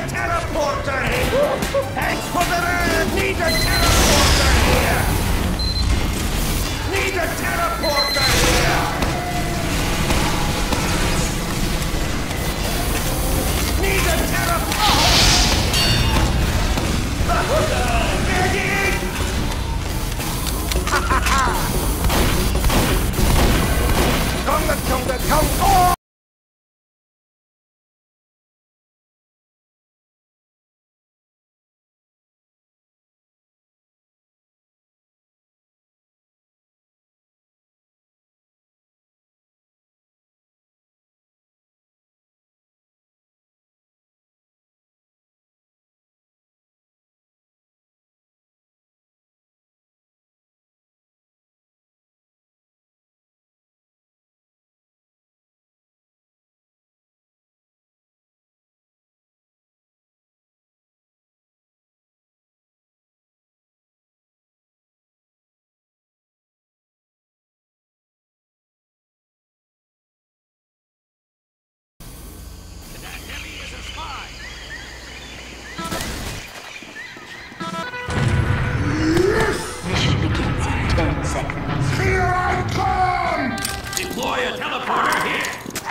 Teleporter here! Thanks for the run! Need a teleporter here! Need a teleporter here! Need a teleporter! Medic! Ha ha ha! Come the come the come! Oh!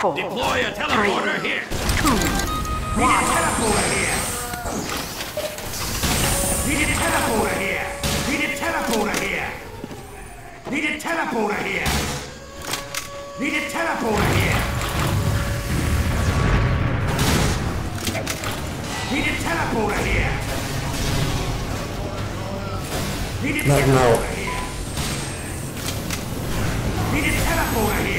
Four, Deploy a teleporter three, here! Two, we need a teleporter here! We need a teleporter here! We need a teleporter here! We need a teleporter here! We need a teleporter here! We need a teleporter here! We need a teleporter here! We need a teleporter here!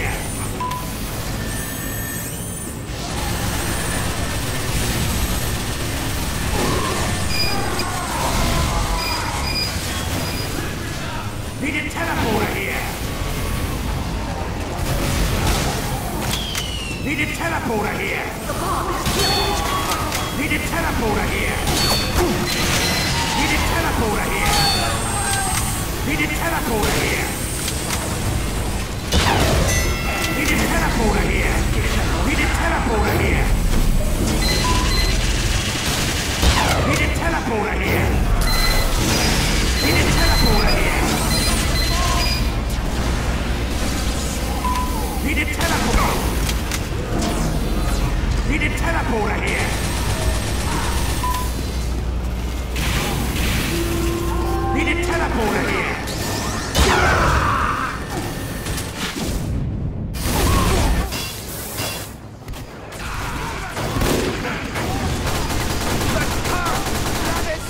Need a teleporter here! The bomb is killed! Need a teleporter here! Need a teleporter here! Need a teleporter here! Need a teleporter here! Need a teleporter here! Need a teleporter here! Need a teleporter here! Need a teleporter! Need a teleporter here! Need a teleporter here! That is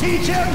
teach him!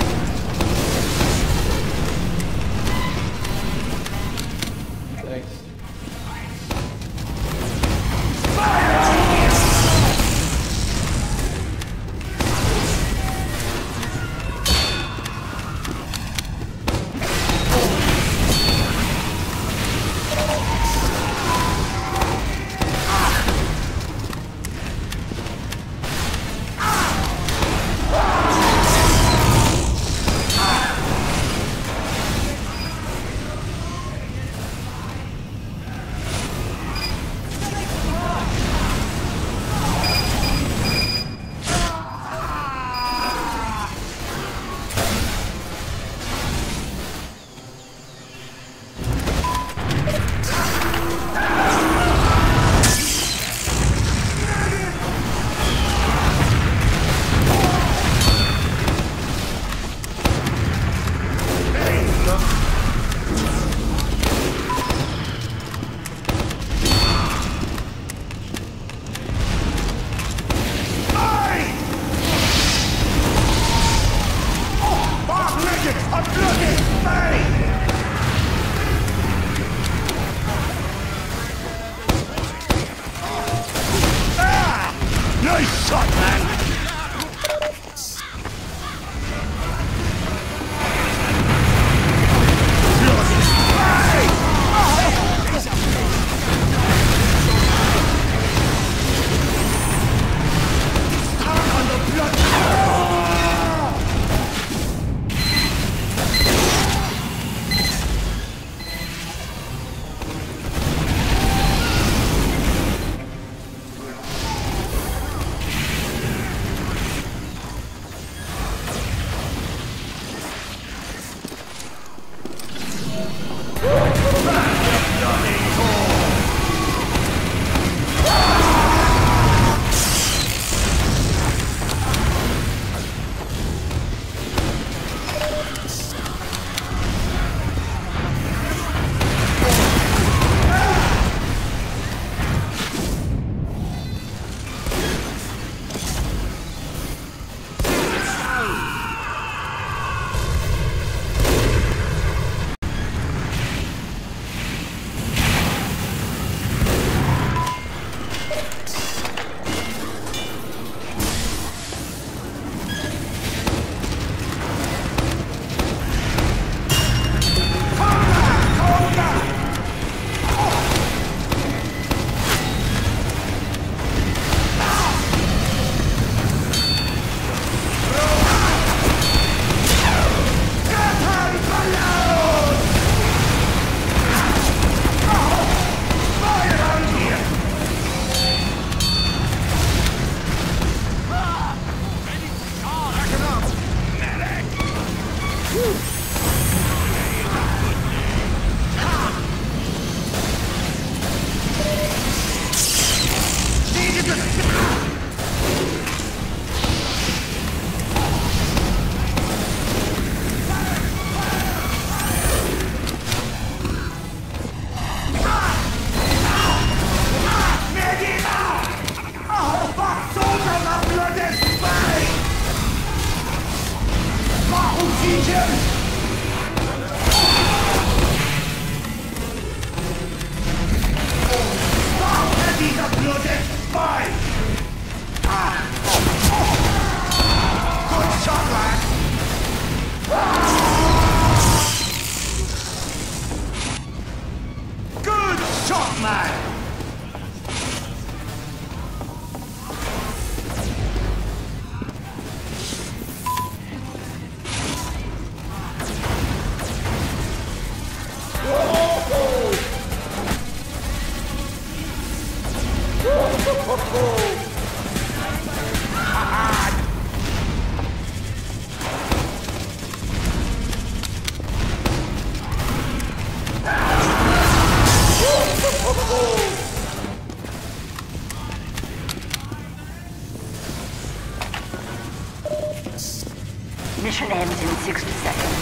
Mission ends in sixty seconds.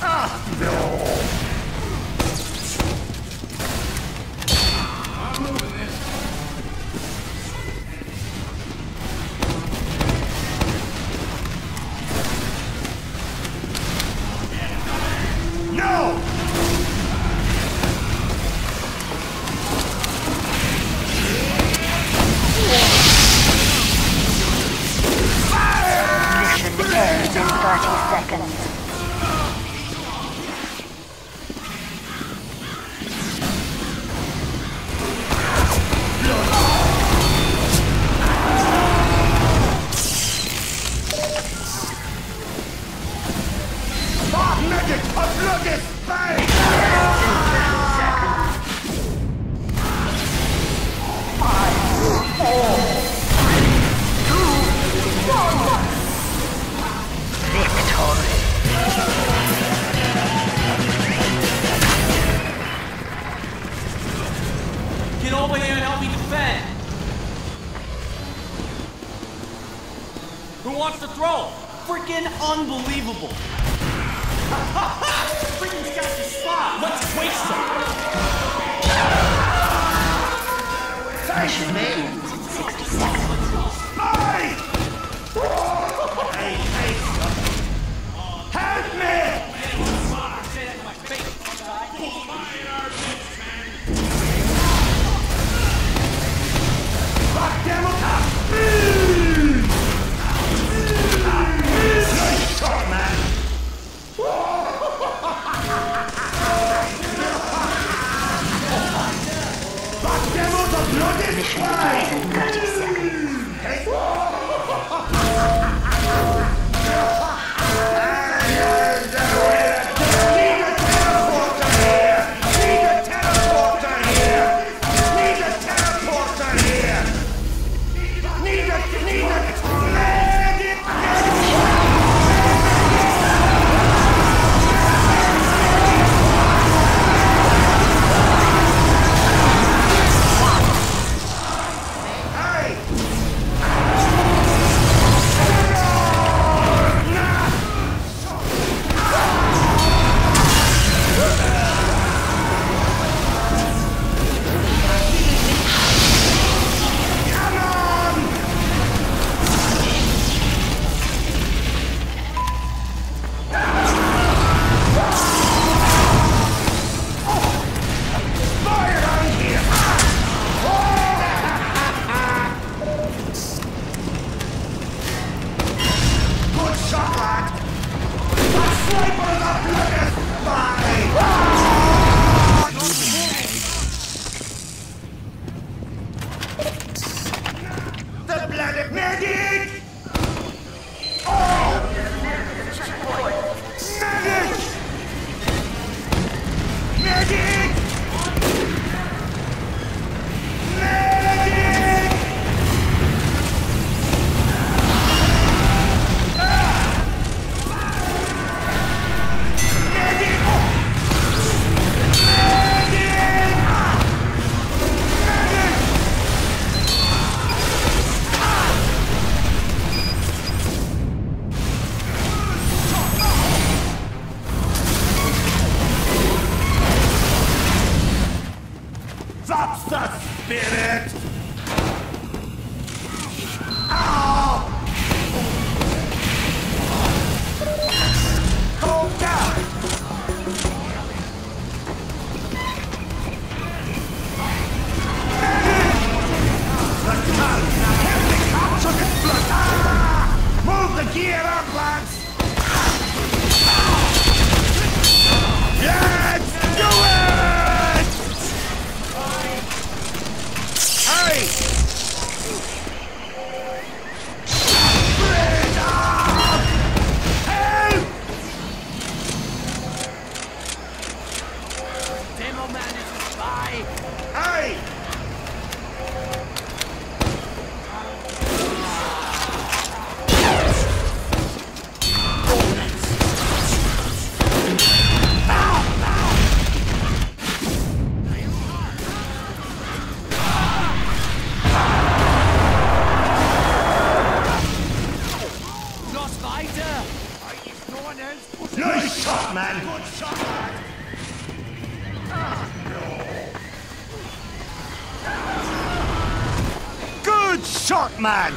Ah, no! I'm moving this. seconds. Unbelievable! Freaking got the spot! Let's waste it! Mission begins in sixty seconds. Hey! Hey, hey! Help me! Fuck them up! Mission begins in thirty seconds. Hey. Man! The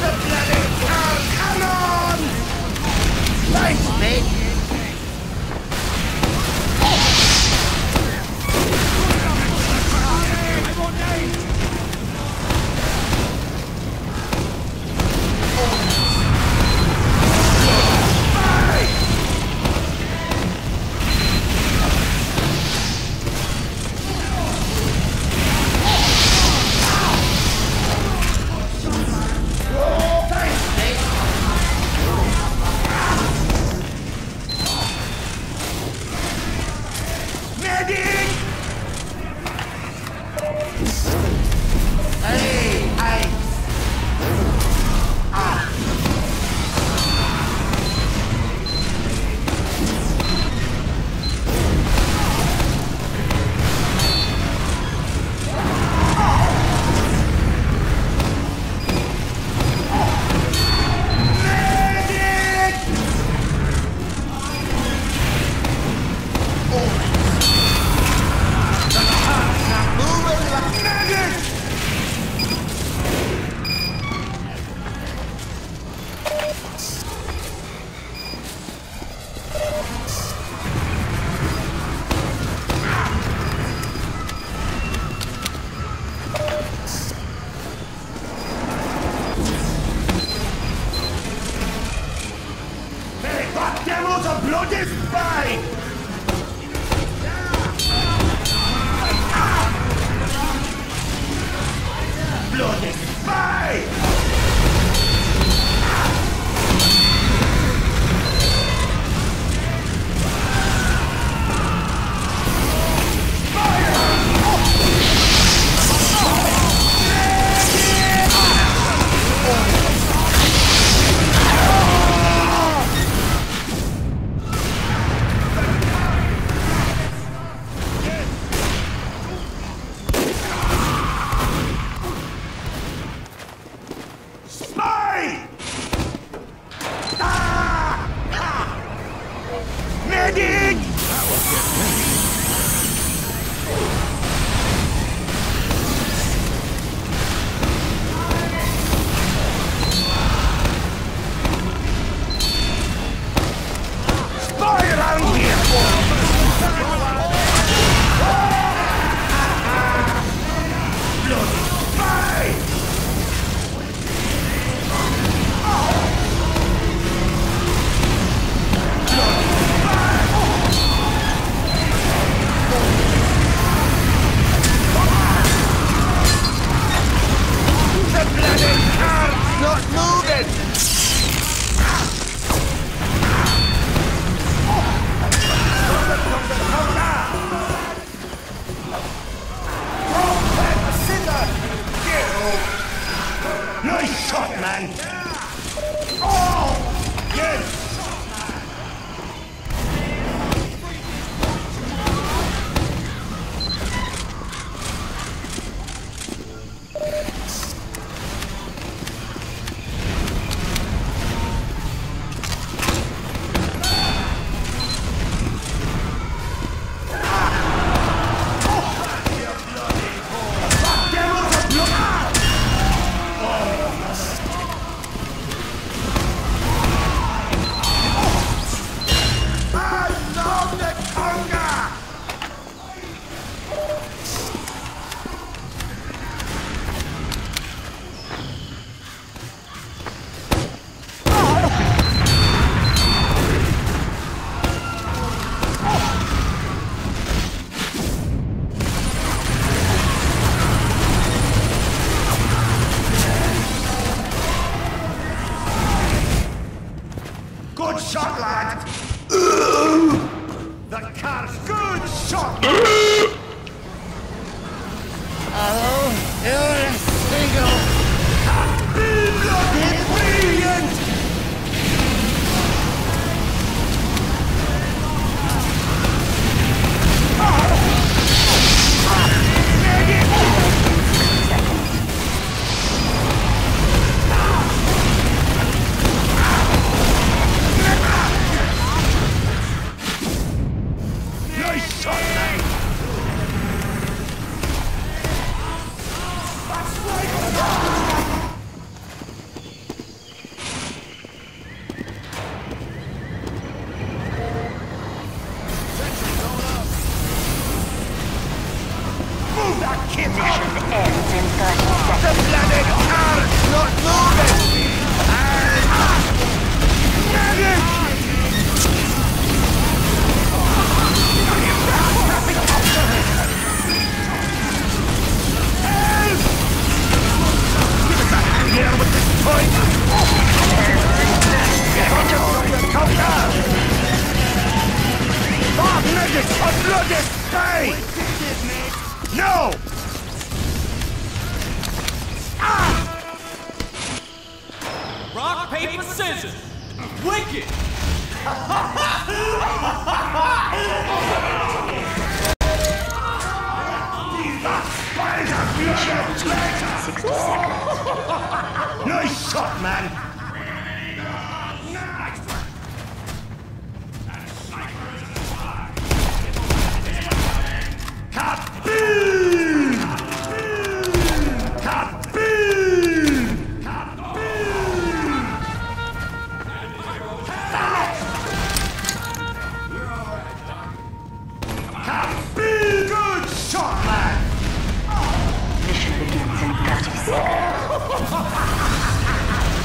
bloody cow, come on! Nice, mate! on display! Bloody spy!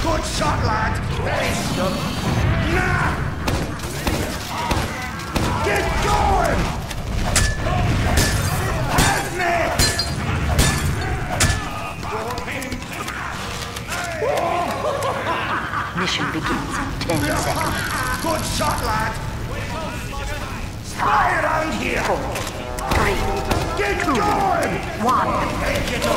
Good shot, lad! Nice. Nah. Get going! Has me! Mission begins in ten seconds. Good shot, lad! Spy around here! Four, three, get two, going! One. Get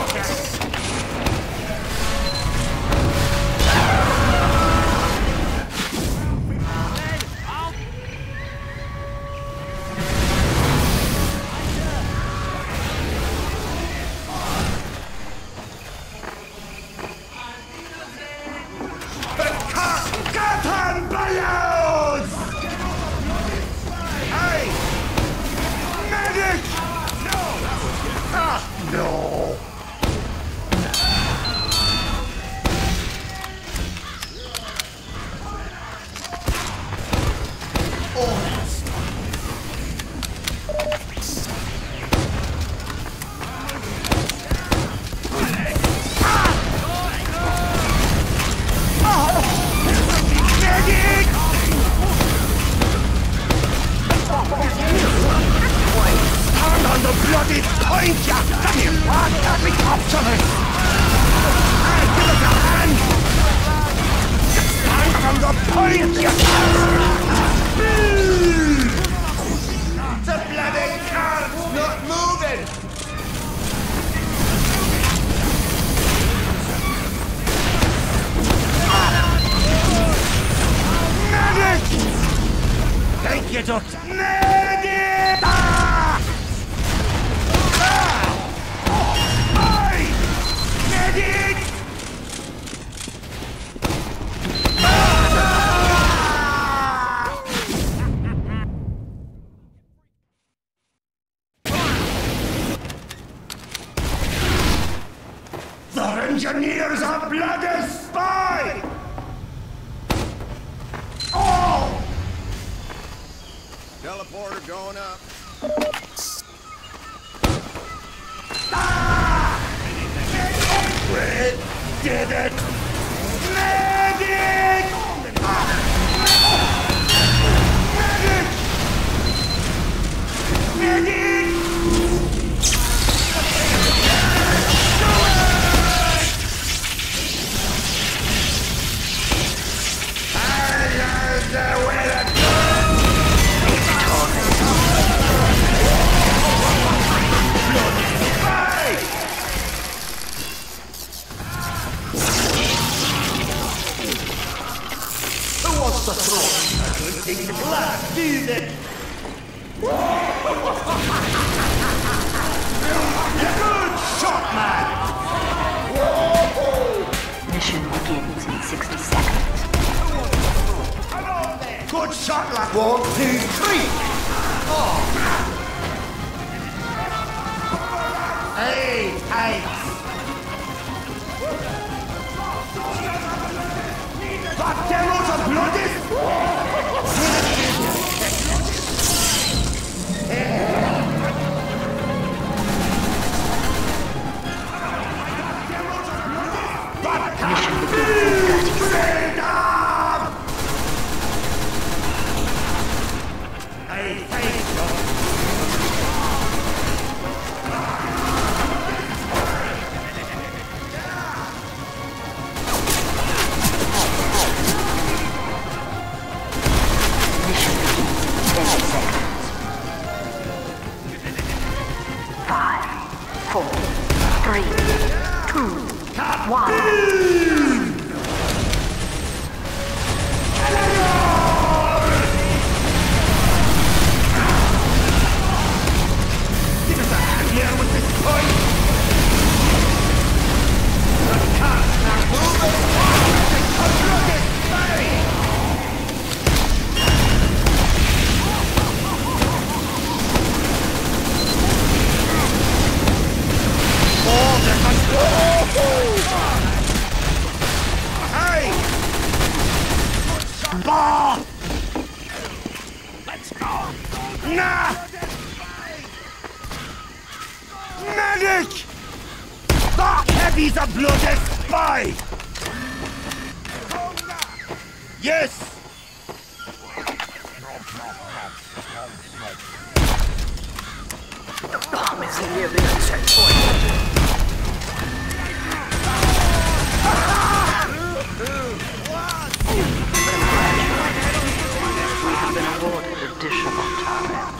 up, The bomb is near the checkpoint. We have been awarded additional time.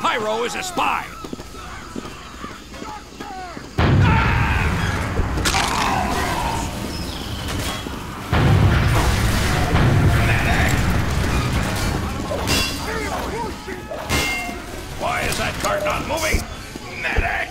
Pyro is a spy! Why is that cart not moving? Medic!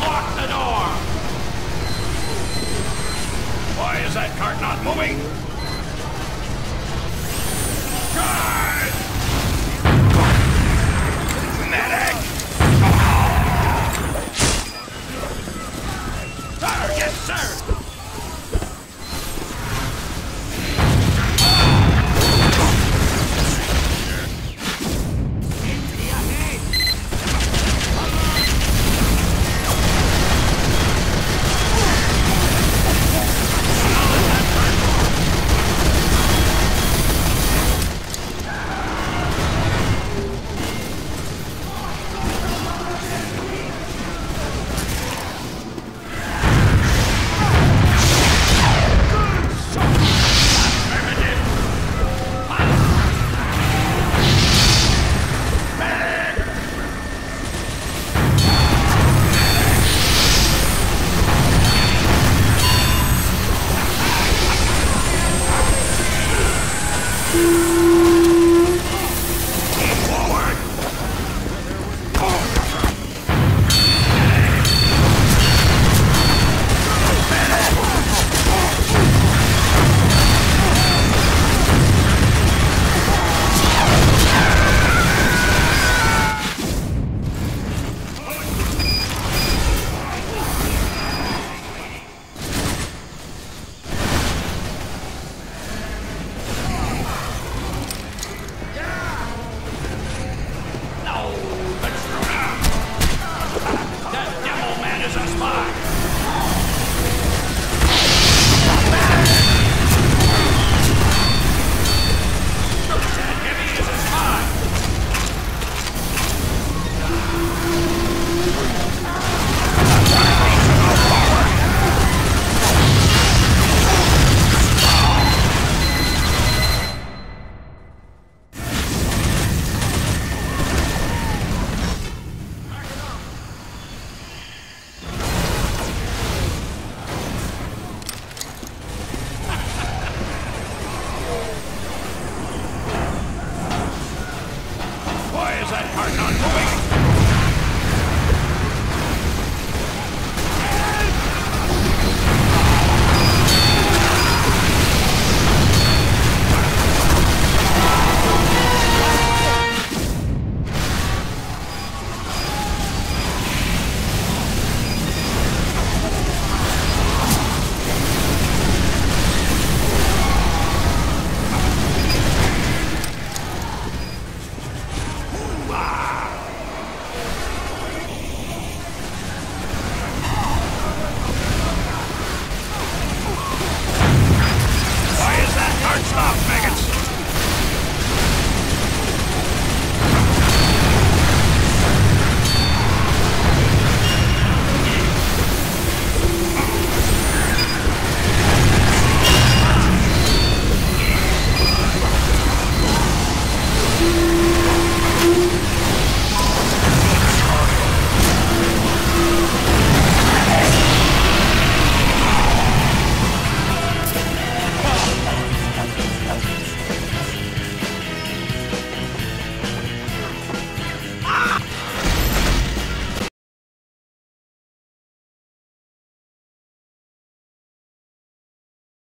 lock the door! Why is that cart not moving? Guard! Medic! Oh. Sir, yes, sir!